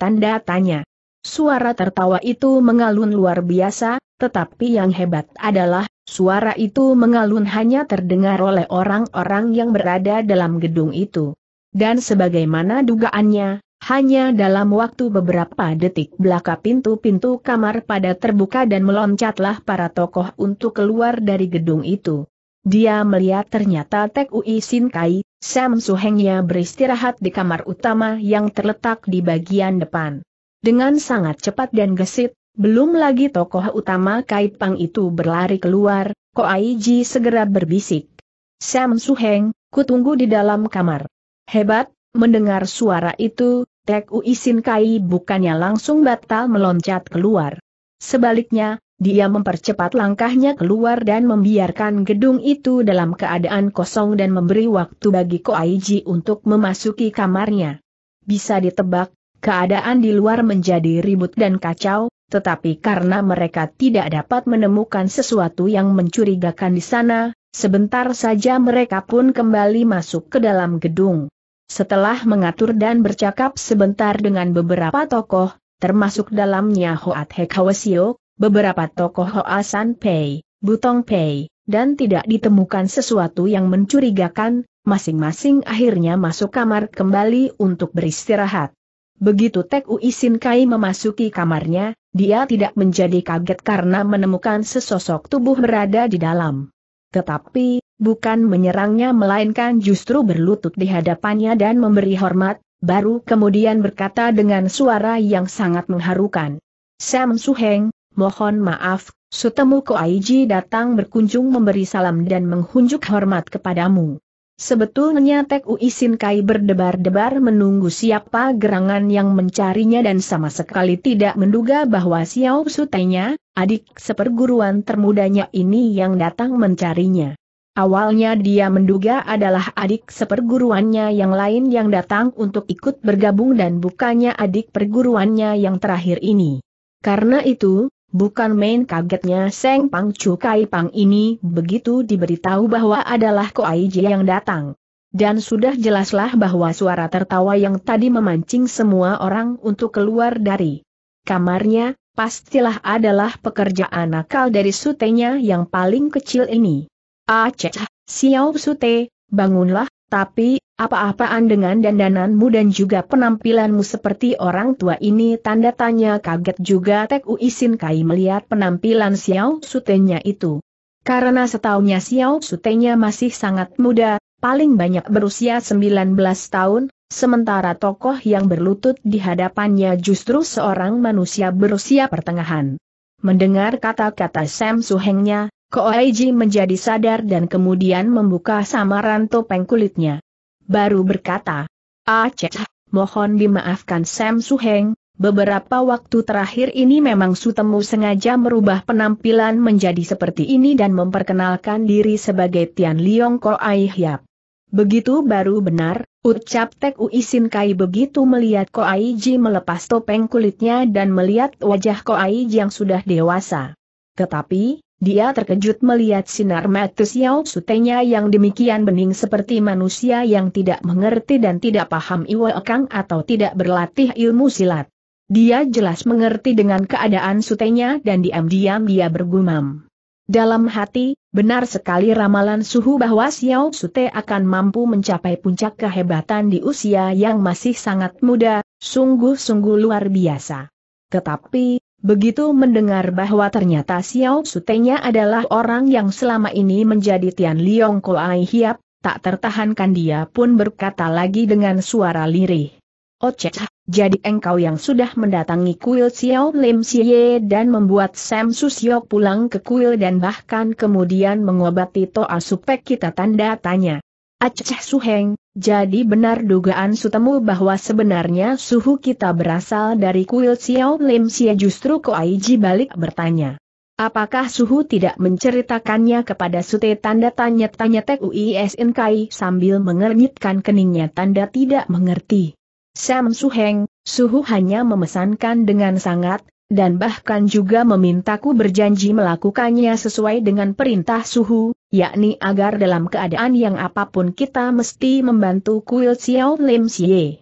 Suara tertawa itu mengalun luar biasa, tetapi yang hebat adalah, suara itu mengalun hanya terdengar oleh orang-orang yang berada dalam gedung itu. Dan sebagaimana dugaannya, hanya dalam waktu beberapa detik belaka pintu-pintu kamar pada terbuka dan meloncatlah para tokoh untuk keluar dari gedung itu. Dia melihat ternyata Tek Ui Sin Kai, Sam Suhengnya beristirahat di kamar utama yang terletak di bagian depan. Dengan sangat cepat dan gesit, belum lagi tokoh utama Kai Pang itu berlari keluar, Ko Aiji segera berbisik, "Sam Suheng, kutunggu di dalam kamar." Hebat, mendengar suara itu, Tek Ui Sin Kai bukannya langsung batal meloncat keluar. Sebaliknya, dia mempercepat langkahnya keluar dan membiarkan gedung itu dalam keadaan kosong dan memberi waktu bagi Ko Aiji untuk memasuki kamarnya. Bisa ditebak, keadaan di luar menjadi ribut dan kacau, tetapi karena mereka tidak dapat menemukan sesuatu yang mencurigakan di sana, sebentar saja mereka pun kembali masuk ke dalam gedung. Setelah mengatur dan bercakap sebentar dengan beberapa tokoh, termasuk dalamnya Ho Tek Hwesio, beberapa tokoh Hoa San Pei, Butong Pei, dan tidak ditemukan sesuatu yang mencurigakan, masing-masing akhirnya masuk kamar kembali untuk beristirahat. Begitu Tek Ui Sin Kai memasuki kamarnya, dia tidak menjadi kaget karena menemukan sesosok tubuh berada di dalam. Tetapi, bukan menyerangnya melainkan justru berlutut di hadapannya dan memberi hormat, baru kemudian berkata dengan suara yang sangat mengharukan, "Sam Suheng, mohon maaf, sutemu Ko Aiji datang berkunjung memberi salam dan menghunjuk hormat kepadamu." Sebetulnya Tek Ui Sin Kai berdebar-debar menunggu siapa gerangan yang mencarinya dan sama sekali tidak menduga bahwa Xiao Sute-nya, adik seperguruan termudanya ini yang datang mencarinya. Awalnya dia menduga adalah adik seperguruannya yang lain yang datang untuk ikut bergabung dan bukannya adik perguruannya yang terakhir ini. Karena itu, bukan main kagetnya Seng Pangcu Kai Pang ini begitu diberitahu bahwa adalah Ko Aiji yang datang. Dan sudah jelaslah bahwa suara tertawa yang tadi memancing semua orang untuk keluar dari kamarnya, pastilah adalah pekerjaan nakal dari Sutenya yang paling kecil ini. "Aceh, Xiao Sute, bangunlah, tapi apa-apaan dengan dandananmu dan juga penampilanmu seperti orang tua ini?" Tanda tanya kaget juga Tek Ui Sin Kai melihat penampilan Xiao Sute-nya itu. Karena setahunya Xiao Sute-nya masih sangat muda, paling banyak berusia 19 tahun, sementara tokoh yang berlutut di hadapannya justru seorang manusia berusia pertengahan. Mendengar kata-kata Sam Suhengnya, Ko Aiji menjadi sadar dan kemudian membuka samaran topeng kulitnya. Baru berkata, "Aceh, mohon dimaafkan Sam Suheng, beberapa waktu terakhir ini memang Sutemu sengaja merubah penampilan menjadi seperti ini dan memperkenalkan diri sebagai Tian Liong Ko Ai Hiap." "Begitu baru benar," ucap Tek Ui Sin Kai begitu melihat Ko Aiji melepas topeng kulitnya dan melihat wajah Ko Aiji yang sudah dewasa. Tetapi dia terkejut melihat sinar mata Xiao Sute-nya yang demikian bening seperti manusia yang tidak mengerti dan tidak paham Iwa Kang atau tidak berlatih ilmu silat. Dia jelas mengerti dengan keadaan Sutenya dan diam-diam dia bergumam dalam hati, benar sekali ramalan suhu bahwa Xiao Sute akan mampu mencapai puncak kehebatan di usia yang masih sangat muda, sungguh-sungguh luar biasa. Tetapi begitu mendengar bahwa ternyata Xiao Sute-nya adalah orang yang selama ini menjadi Tian Liong Ko Ai Hiap, tak tertahankan dia pun berkata lagi dengan suara lirih, "Oceh, jadi engkau yang sudah mendatangi kuil Siauw Lim Sie dan membuat Sam Susyok pulang ke kuil dan bahkan kemudian mengobati Toa Supek kita?" Tanda tanya. "Aceh Suheng, jadi benar dugaan Sutemu bahwa sebenarnya suhu kita berasal dari kuil Siauw Lim Sie?" Justru Ko Aiji balik bertanya, "Apakah suhu tidak menceritakannya kepada Sute?" Tanda tanya-tanya Tek Ui Sin Kai sambil mengernyitkan keningnya tanda tidak mengerti. "Sam Suheng, suhu hanya memesankan dengan sangat, dan bahkan juga memintaku berjanji melakukannya sesuai dengan perintah suhu, yakni agar dalam keadaan yang apapun kita mesti membantu kuil Siauw Lim Sie.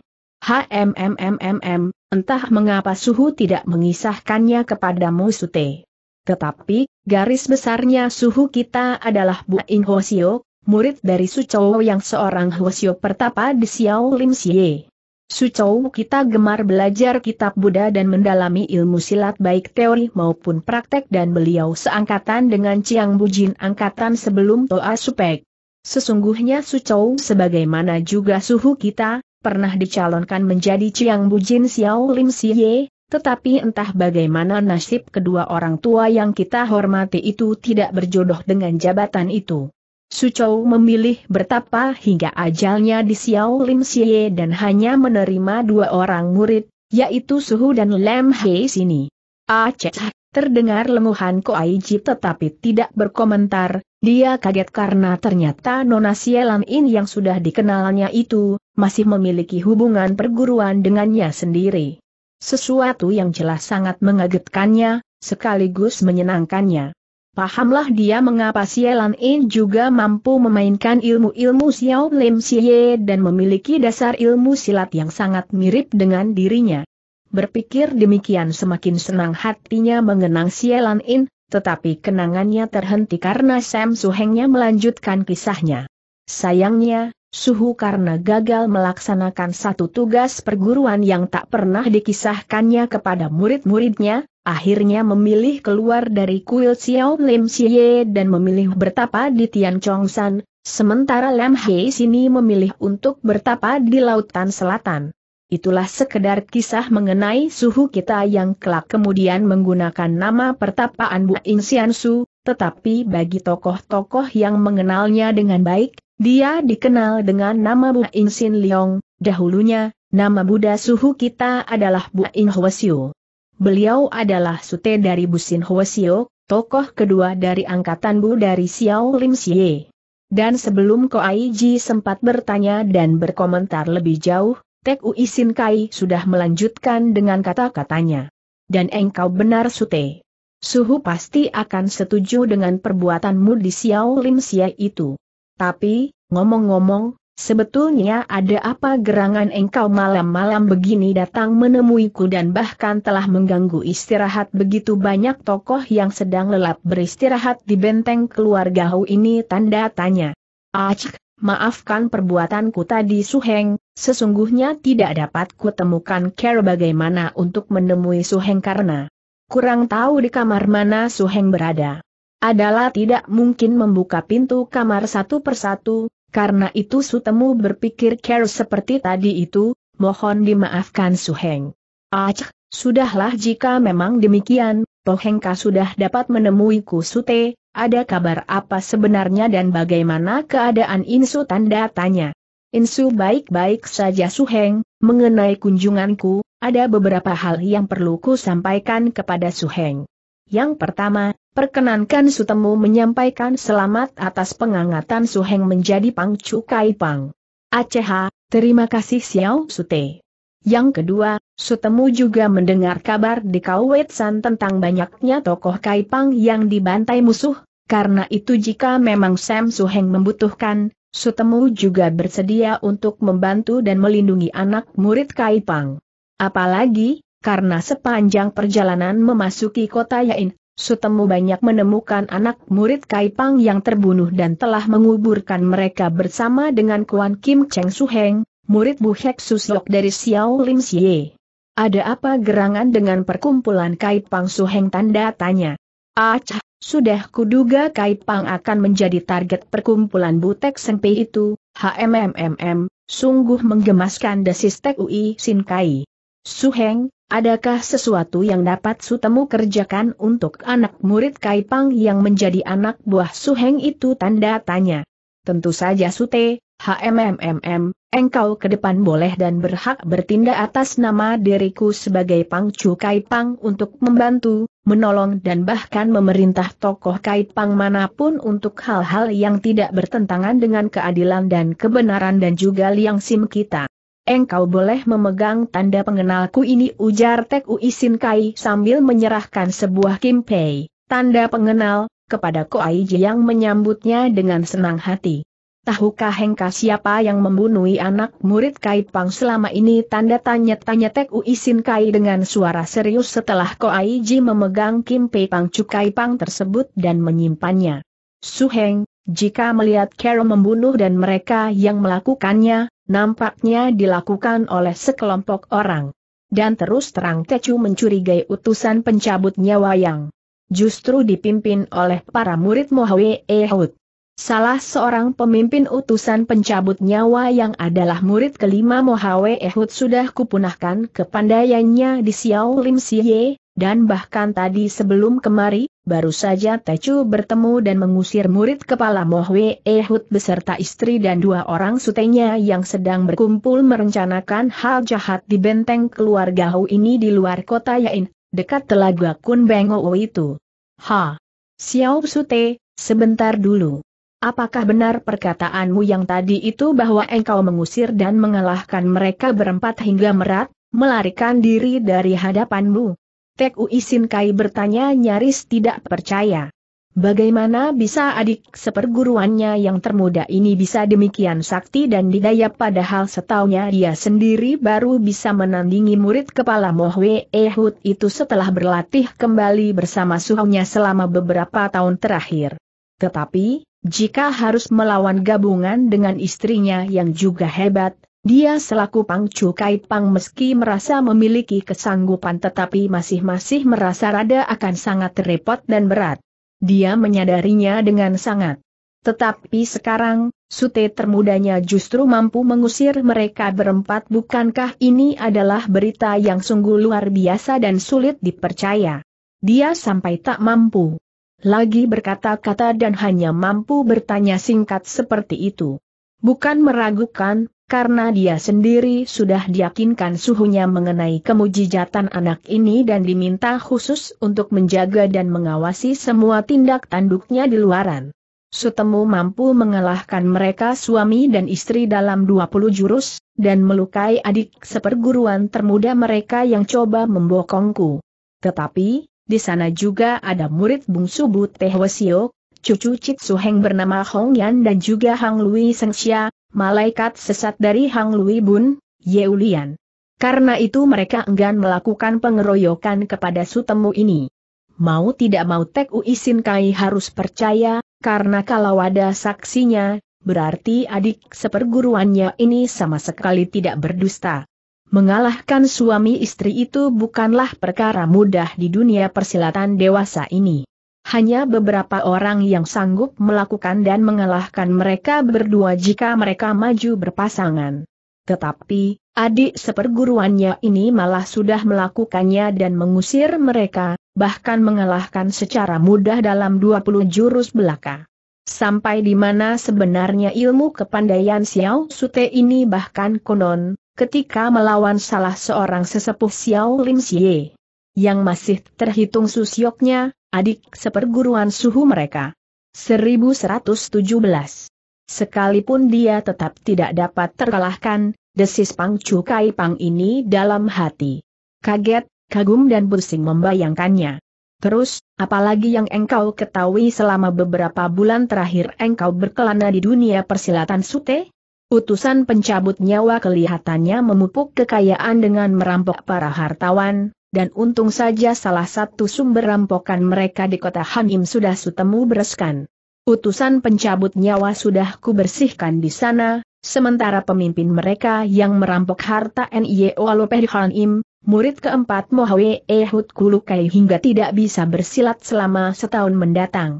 Entah mengapa suhu tidak mengisahkannya kepadamu Sute. Tetapi, garis besarnya suhu kita adalah Bu In Hwasio, murid dari Sucowo yang seorang Hwasio pertapa di Siauw Lim Sie. Sucowo kita gemar belajar kitab Buddha dan mendalami ilmu silat baik teori maupun praktek dan beliau seangkatan dengan Chiang Bujin angkatan sebelum Toa Supek. Sesungguhnya Sucowo sebagaimana juga suhu kita, pernah dicalonkan menjadi Chiang Bujin Siauw Lim Sie, tetapi entah bagaimana nasib kedua orang tua yang kita hormati itu tidak berjodoh dengan jabatan itu. Sucowo memilih bertapa hingga ajalnya di Siauw Lim Sie dan hanya menerima dua orang murid, yaitu Suhu dan Lam Hei Sini." "Aceh," terdengar lemuhan Ko Aiji tetapi tidak berkomentar. Dia kaget karena ternyata Nona Sielan In yang sudah dikenalnya itu masih memiliki hubungan perguruan dengannya sendiri. Sesuatu yang jelas sangat mengagetkannya, sekaligus menyenangkannya. Pahamlah dia mengapa Sielan In juga mampu memainkan ilmu-ilmu Siauw Lim Sie dan memiliki dasar ilmu silat yang sangat mirip dengan dirinya. Berpikir demikian semakin senang hatinya mengenang Sielan In, tetapi kenangannya terhenti karena Sam Suhengnya melanjutkan kisahnya. "Sayangnya, suhu karena gagal melaksanakan satu tugas perguruan yang tak pernah dikisahkannya kepada murid-muridnya, akhirnya memilih keluar dari kuil Siauw Lim Sie dan memilih bertapa di Tian Chong San, sementara Lam Hei Sini memilih untuk bertapa di Lautan Selatan." Itulah sekedar kisah mengenai suhu kita yang kelak kemudian menggunakan nama pertapaan Bu Insin Su, tetapi bagi tokoh-tokoh yang mengenalnya dengan baik, dia dikenal dengan nama Bu Insin Leong. Dahulunya, nama Buddha suhu kita adalah Bu In Hwasio. Beliau adalah Sute dari Bu In Hwasio, tokoh kedua dari angkatan Bu dari Siauw Lim Sie. Dan sebelum Ko Aiji sempat bertanya dan berkomentar lebih jauh, Tek Ui Sin Kai sudah melanjutkan dengan kata-katanya, "Dan engkau benar Sute. Suhu pasti akan setuju dengan perbuatanmu di Siauw Lim Sie itu. Tapi, ngomong-ngomong, sebetulnya ada apa gerangan engkau malam-malam begini datang menemuiku dan bahkan telah mengganggu istirahat begitu banyak tokoh yang sedang lelap beristirahat di benteng keluarga Hu ini?" Tanda tanya. "Aceh, maafkan perbuatanku tadi Suheng, sesungguhnya tidak dapat kutemukan cara bagaimana untuk menemui Suheng karena kurang tahu di kamar mana Suheng berada. Adalah tidak mungkin membuka pintu kamar satu persatu, Karena itu Sutemu berpikir care seperti tadi itu, mohon dimaafkan Suheng. Ach, sudahlah jika memang demikian, Tohengka sudah dapat menemui Ku Sute, ada kabar apa sebenarnya dan bagaimana keadaan Insu tanda tanya. Insu baik-baik saja Suheng, mengenai kunjunganku, ada beberapa hal yang perlu ku sampaikan kepada Suheng. Yang pertama, perkenankan Sutemu menyampaikan selamat atas pengangkatan Suheng menjadi Pangcu Kai Pang. Acha, terima kasih Xiao Sute. Yang kedua, Sutemu juga mendengar kabar di Kauetsan tentang banyaknya tokoh Kaipang yang dibantai musuh, karena itu jika memang Sam Suheng membutuhkan, Sutemu juga bersedia untuk membantu dan melindungi anak murid Kaipang. Apalagi, karena sepanjang perjalanan memasuki kota Yain, Sutemu banyak menemukan anak murid Kaipang yang terbunuh dan telah menguburkan mereka bersama dengan Kuan Kim Cheng Suheng, murid Bu Hek Susok dari Siauw Lim Sie. Ada apa gerangan dengan perkumpulan Kaipang Suheng tanda tanya. Acah, sudah kuduga Kaipang akan menjadi target perkumpulan Bu Tek Sengpei itu. HMMMM, sungguh menggemaskan desis Tek Ui Sin Kai. Suheng, adakah sesuatu yang dapat Sutemu kerjakan untuk anak murid Kaipang yang menjadi anak buah Suheng itu tanda tanya. Tentu saja Sute, HMMMM, engkau ke depan boleh dan berhak bertindak atas nama diriku sebagai Pangcu Kaipang untuk membantu, menolong dan bahkan memerintah tokoh Kaipang manapun untuk hal-hal yang tidak bertentangan dengan keadilan dan kebenaran dan juga liang sim kita. Engkau boleh memegang tanda pengenalku ini ujar Tek Ui Sin Kai sambil menyerahkan sebuah kimpei, tanda pengenal, kepada Ko Aiji yang menyambutnya dengan senang hati. Tahukah Hengka siapa yang membunuhi anak murid Kaipang selama ini tanda tanya-tanya Tek Ui Sin Kai dengan suara serius setelah Ko Aiji memegang kimpei Pangcu Kaipang tersebut dan menyimpannya. Suheng, jika melihat Kero membunuh dan mereka yang melakukannya, nampaknya dilakukan oleh sekelompok orang. Dan terus terang Tecu mencurigai utusan pencabut nyawa yang justru dipimpin oleh para murid Mohwe Eyahu. Salah seorang pemimpin utusan pencabut nyawa yang adalah murid kelima Mohwe Eyahu sudah kupunahkan kepandaiannya di Siauw Lim Sie, dan bahkan tadi sebelum kemari, baru saja Tecu bertemu dan mengusir murid kepala Mohwe Eyahu beserta istri dan dua orang sutenya yang sedang berkumpul merencanakan hal jahat di benteng keluarga Hu ini di luar kota Yain, dekat telaga Kunbengo itu. Ha! Xiao Sute, sebentar dulu. Apakah benar perkataanmu yang tadi itu bahwa engkau mengusir dan mengalahkan mereka berempat hingga Merat, melarikan diri dari hadapanmu? Tek Ui Sin Kai bertanya nyaris tidak percaya. Bagaimana bisa adik seperguruannya yang termuda ini bisa demikian sakti dan didaya padahal setahunya dia sendiri baru bisa menandingi murid kepala Mohwe Eyahu itu setelah berlatih kembali bersama suhunya selama beberapa tahun terakhir. Tetapi, jika harus melawan gabungan dengan istrinya yang juga hebat, dia selaku Pangcu Kaipang meski merasa memiliki kesanggupan tetapi masih merasa rada akan sangat repot dan berat. Dia menyadarinya dengan sangat. Tetapi sekarang, Sute termudanya justru mampu mengusir mereka berempat. Bukankah ini adalah berita yang sungguh luar biasa dan sulit dipercaya? Dia sampai tak mampu lagi berkata-kata dan hanya mampu bertanya singkat seperti itu. Bukan meragukan, karena dia sendiri sudah diyakinkan suhunya mengenai kemujizatan anak ini dan diminta khusus untuk menjaga dan mengawasi semua tindak tanduknya di luaran. Sutemu mampu mengalahkan mereka suami dan istri dalam 20 jurus, dan melukai adik seperguruan termuda mereka yang coba membokongku. Tetapi di sana juga ada murid bungsu Bu Tek Hwesio, cucu Chit Suheng bernama Hong Yan dan juga Hang Lui Sengxia, malaikat sesat dari Hang Lui Bun, Ye Ulian. Karena itu mereka enggan melakukan pengeroyokan kepada Sutemu ini. Mau tidak mau Tek Ui Sin Kai harus percaya, karena kalau ada saksinya, berarti adik seperguruannya ini sama sekali tidak berdusta. Mengalahkan suami istri itu bukanlah perkara mudah di dunia persilatan dewasa ini. hanya beberapa orang yang sanggup melakukan dan mengalahkan mereka berdua jika mereka maju berpasangan. Tetapi, adik seperguruannya ini malah sudah melakukannya dan mengusir mereka, bahkan mengalahkan secara mudah dalam 20 jurus belaka. Sampai di mana sebenarnya ilmu kepandaian Xiao Sute ini, bahkan konon, ketika melawan salah seorang sesepuh Siauw Lim Sie, yang masih terhitung susyoknya, adik seperguruan suhu mereka. 1117. Sekalipun dia tetap tidak dapat terkalahkan, desis Pangcu Kai Pang ini dalam hati. Kaget, kagum dan pusing membayangkannya. Terus, apalagi yang engkau ketahui selama beberapa bulan terakhir engkau berkelana di dunia persilatan Sute? Utusan pencabut nyawa kelihatannya memupuk kekayaan dengan merampok para hartawan, dan untung saja salah satu sumber rampokan mereka di kota Hanim sudah sutemu bereskan. Utusan pencabut nyawa sudah kubersihkan di sana, sementara pemimpin mereka yang merampok harta N.I.O. Alopeh di Hanim, murid keempat Mohwe Eyahu kulukai hingga tidak bisa bersilat selama setahun mendatang.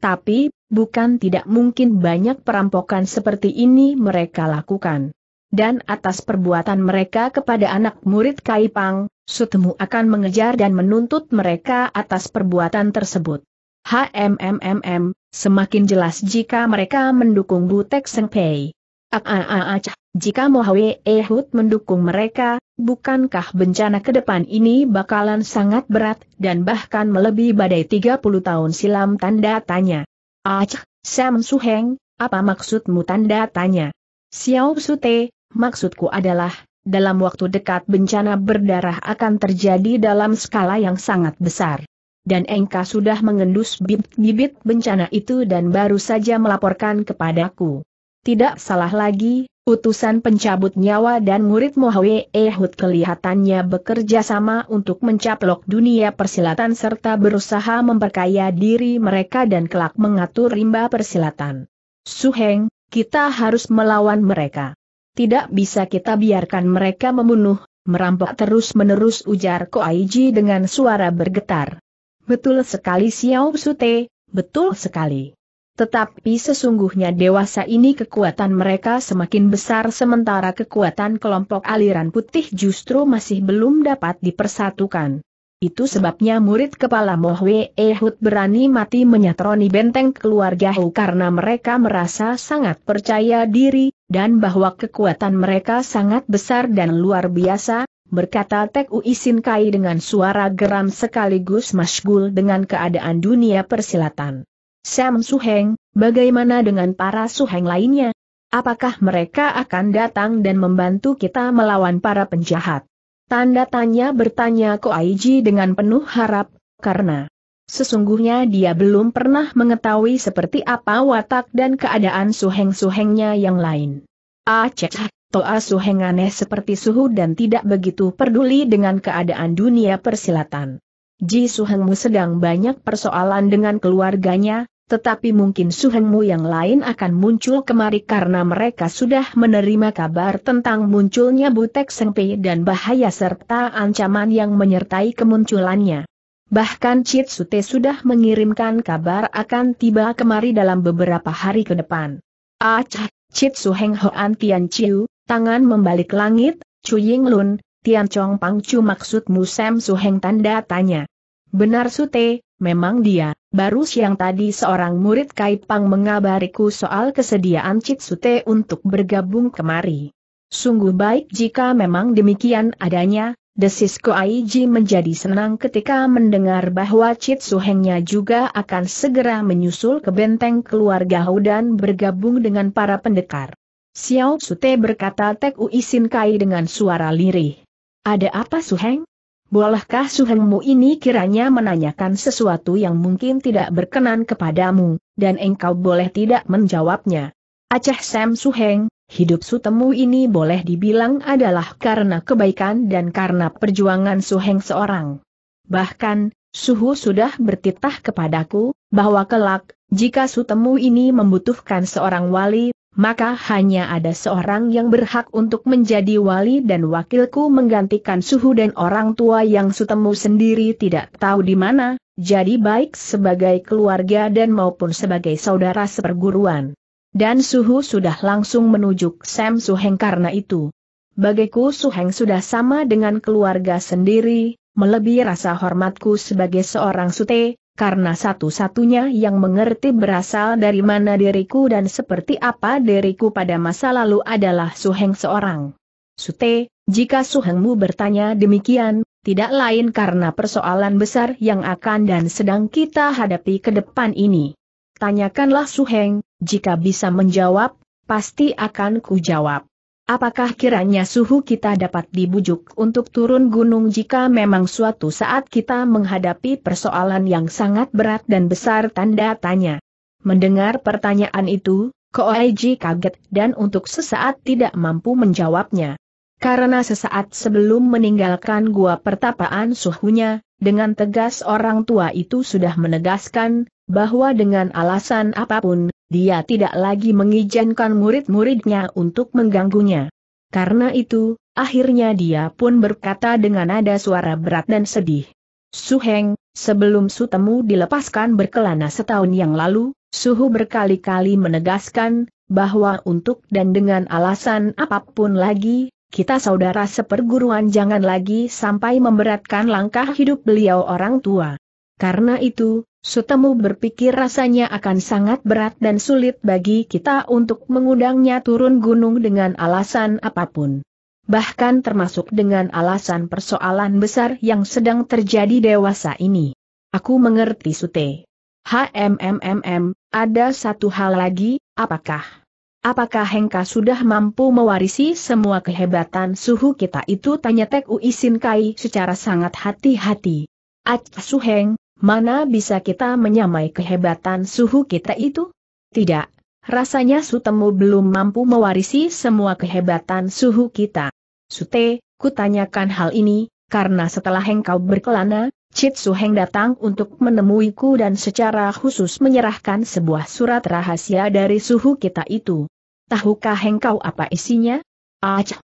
Tapi, bukan tidak mungkin banyak perampokan seperti ini mereka lakukan. Dan atas perbuatan mereka kepada anak murid Kai Pang, sutemu akan mengejar dan menuntut mereka atas perbuatan tersebut. Semakin jelas jika mereka mendukung Bu Tek Sengpei. Jika Mohwe Eyahu mendukung mereka, bukankah bencana ke depan ini bakalan sangat berat dan bahkan melebihi badai 30 tahun silam? Tanda tanya. Sam Suheng, apa maksudmu? Tanda tanya. Xiao Sute, maksudku adalah, dalam waktu dekat bencana berdarah akan terjadi dalam skala yang sangat besar. Dan engkau sudah mengendus bibit-bibit bencana itu dan baru saja melaporkan kepadaku. Tidak salah lagi, utusan pencabut nyawa dan murid Mohwe Eyahu kelihatannya bekerja sama untuk mencaplok dunia persilatan serta berusaha memperkaya diri mereka dan kelak mengatur rimba persilatan. Suheng, kita harus melawan mereka. Tidak bisa kita biarkan mereka membunuh, merampok terus-menerus, ujar Ko Aiji dengan suara bergetar. Betul sekali Xiao Sute, betul sekali. Tetapi sesungguhnya dewasa ini kekuatan mereka semakin besar sementara kekuatan kelompok aliran putih justru masih belum dapat dipersatukan. Itu sebabnya murid kepala Mohwe Eyahu berani mati menyatroni benteng keluarga Hu karena mereka merasa sangat percaya diri, dan bahwa kekuatan mereka sangat besar dan luar biasa, berkata Tek Ui Sin Kai dengan suara geram sekaligus masyghul dengan keadaan dunia persilatan. Sam Suheng, bagaimana dengan para Suheng lainnya? Apakah mereka akan datang dan membantu kita melawan para penjahat? Tanda tanya bertanya Ko Aiji dengan penuh harap, karena sesungguhnya dia belum pernah mengetahui seperti apa watak dan keadaan Suheng-Suhengnya yang lain. Toa Suheng aneh seperti suhu dan tidak begitu peduli dengan keadaan dunia persilatan. Ji Suhengmu sedang banyak persoalan dengan keluarganya, tetapi mungkin Suhengmu yang lain akan muncul kemari karena mereka sudah menerima kabar tentang munculnya Bu Tek Sengpei dan bahaya serta ancaman yang menyertai kemunculannya. Bahkan Chit Sute sudah mengirimkan kabar akan tiba kemari dalam beberapa hari ke depan. Chit Suheng Hoan Tian Chiu, tangan membalik langit, Chuying Lun, Tian Chong Pangcu, maksudmu Sam Suheng? Tanda tanya. Benar Sute, memang dia, baru siang tadi seorang murid Kai Pang mengabariku soal kesediaan Chit Sute untuk bergabung kemari. Sungguh baik jika memang demikian adanya, desis Ko Aiji menjadi senang ketika mendengar bahwa Chit Suhengnya juga akan segera menyusul ke benteng keluarga Hu dan bergabung dengan para pendekar. Xiao Sute, berkata Tek Ui Sin Kai dengan suara lirih. Ada apa Suheng? Bolehkah Suhengmu ini kiranya menanyakan sesuatu yang mungkin tidak berkenan kepadamu, dan engkau boleh tidak menjawabnya? Sam Suheng, hidup Sutemu ini boleh dibilang adalah karena kebaikan dan karena perjuangan Suheng seorang. Bahkan, Suhu sudah bertitah kepadaku, bahwa kelak, jika Sutemu ini membutuhkan seorang wali, maka hanya ada seorang yang berhak untuk menjadi wali dan wakilku menggantikan Suhu, dan orang tua yang Sutemu sendiri tidak tahu di mana, Jadi baik sebagai keluarga dan maupun sebagai saudara seperguruan. Dan Suhu sudah langsung menuju Sam Suheng karena itu. Bagiku Suheng sudah sama dengan keluarga sendiri, melebihi rasa hormatku sebagai seorang sute, karena satu-satunya yang mengerti berasal dari mana diriku dan seperti apa diriku pada masa lalu adalah Suheng seorang. Sute, jika Suhengmu bertanya demikian, tidak lain karena persoalan besar yang akan dan sedang kita hadapi ke depan ini. Tanyakanlah Suheng, jika bisa menjawab, pasti akan ku jawab. Apakah kiranya suhu kita dapat dibujuk untuk turun gunung jika memang suatu saat kita menghadapi persoalan yang sangat berat dan besar tanda tanya? Mendengar pertanyaan itu, Ko Aiji kaget dan untuk sesaat tidak mampu menjawabnya. Karena sesaat sebelum meninggalkan gua pertapaan suhunya, dengan tegas orang tua itu sudah menegaskan bahwa dengan alasan apapun, dia tidak lagi mengizinkan murid-muridnya untuk mengganggunya. Karena itu, akhirnya dia pun berkata dengan nada suara berat dan sedih. Suheng, sebelum Sutemu dilepaskan berkelana setahun yang lalu, Suhu berkali-kali menegaskan bahwa untuk dan dengan alasan apapun lagi, kita saudara seperguruan jangan lagi sampai memberatkan langkah hidup beliau orang tua. Karena itu, Sutemu berpikir rasanya akan sangat berat dan sulit bagi kita untuk mengundangnya turun gunung dengan alasan apapun. Bahkan termasuk dengan alasan persoalan besar yang sedang terjadi dewasa ini. Aku mengerti Sute. Ada satu hal lagi, apakah Hengka sudah mampu mewarisi semua kehebatan suhu kita itu? Tanya Tek Ui Sin Kai secara sangat hati-hati. Suheng, mana bisa kita menyamai kehebatan suhu kita itu? Tidak, rasanya Sutemu belum mampu mewarisi semua kehebatan suhu kita. Sute, kutanyakan hal ini, karena setelah engkau berkelana, Chit Suheng datang untuk menemuiku dan secara khusus menyerahkan sebuah surat rahasia dari suhu kita itu. Tahukah engkau apa isinya?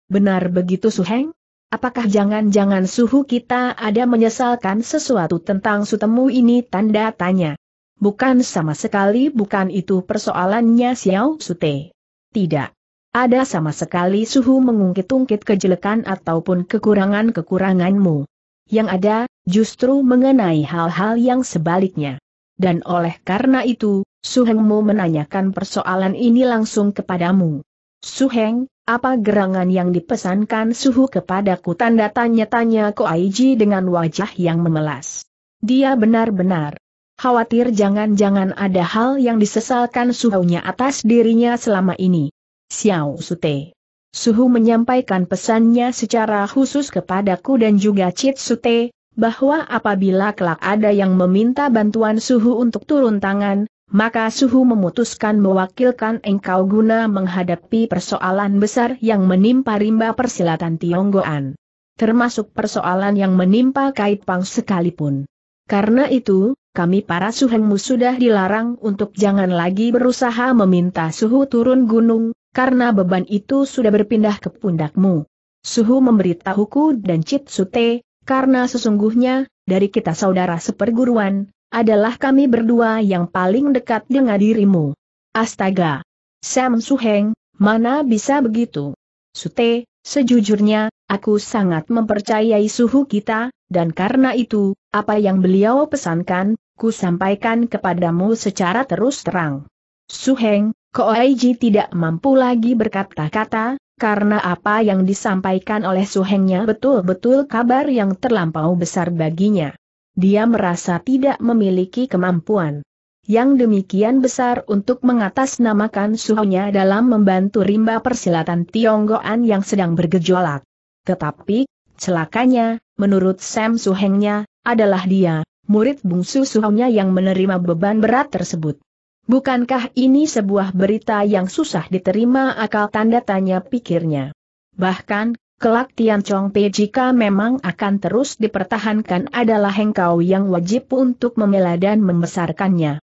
Benar begitu Suheng? Apakah jangan-jangan suhu kita ada menyesalkan sesuatu tentang Sutemu ini? Tanda tanya. Bukan, sama sekali bukan itu persoalannya Xiao Sute. Tidak ada sama sekali suhu mengungkit-ungkit kejelekan ataupun kekurangan-kekuranganmu. Yang ada, justru mengenai hal-hal yang sebaliknya. Dan oleh karena itu, Suhengmu menanyakan persoalan ini langsung kepadamu. Suheng, apa gerangan yang dipesankan suhu kepadaku? Tanda tanya-tanya Ko Aiji dengan wajah yang memelas. Dia benar-benar khawatir jangan-jangan ada hal yang disesalkan suhunya atas dirinya selama ini. Xiao Sute. Suhu menyampaikan pesannya secara khusus kepadaku dan juga Chit Sute, bahwa apabila kelak ada yang meminta bantuan suhu untuk turun tangan, maka Suhu memutuskan mewakilkan engkau guna menghadapi persoalan besar yang menimpa rimba persilatan Tionggoan. Termasuk persoalan yang menimpa Kai Pang sekalipun. Karena itu, kami para Suhengmu sudah dilarang untuk jangan lagi berusaha meminta Suhu turun gunung, karena beban itu sudah berpindah ke pundakmu. Suhu memberitahuku dan Chit Sute, karena sesungguhnya, dari kita saudara seperguruan, adalah kami berdua yang paling dekat dengan dirimu. Astaga! Sam Suheng, mana bisa begitu? Sute, sejujurnya, aku sangat mempercayai suhu kita, dan karena itu, apa yang beliau pesankan, ku sampaikan kepadamu secara terus terang. Suheng, Ko Aiji tidak mampu lagi berkata-kata, karena apa yang disampaikan oleh Suhengnya betul-betul kabar yang terlampau besar baginya. Dia merasa tidak memiliki kemampuan yang demikian besar untuk mengatasnamakan suhunya dalam membantu rimba persilatan Tionggoan yang sedang bergejolak. Tetapi, celakanya, menurut Sam Suhengnya, adalah dia, murid bungsu suhunya yang menerima beban berat tersebut. Bukankah ini sebuah berita yang susah diterima akal? Tanda tanya pikirnya. Bahkan, kelak Tian Chongpek jika memang akan terus dipertahankan adalah engkau yang wajib untuk membela dan membesarkannya.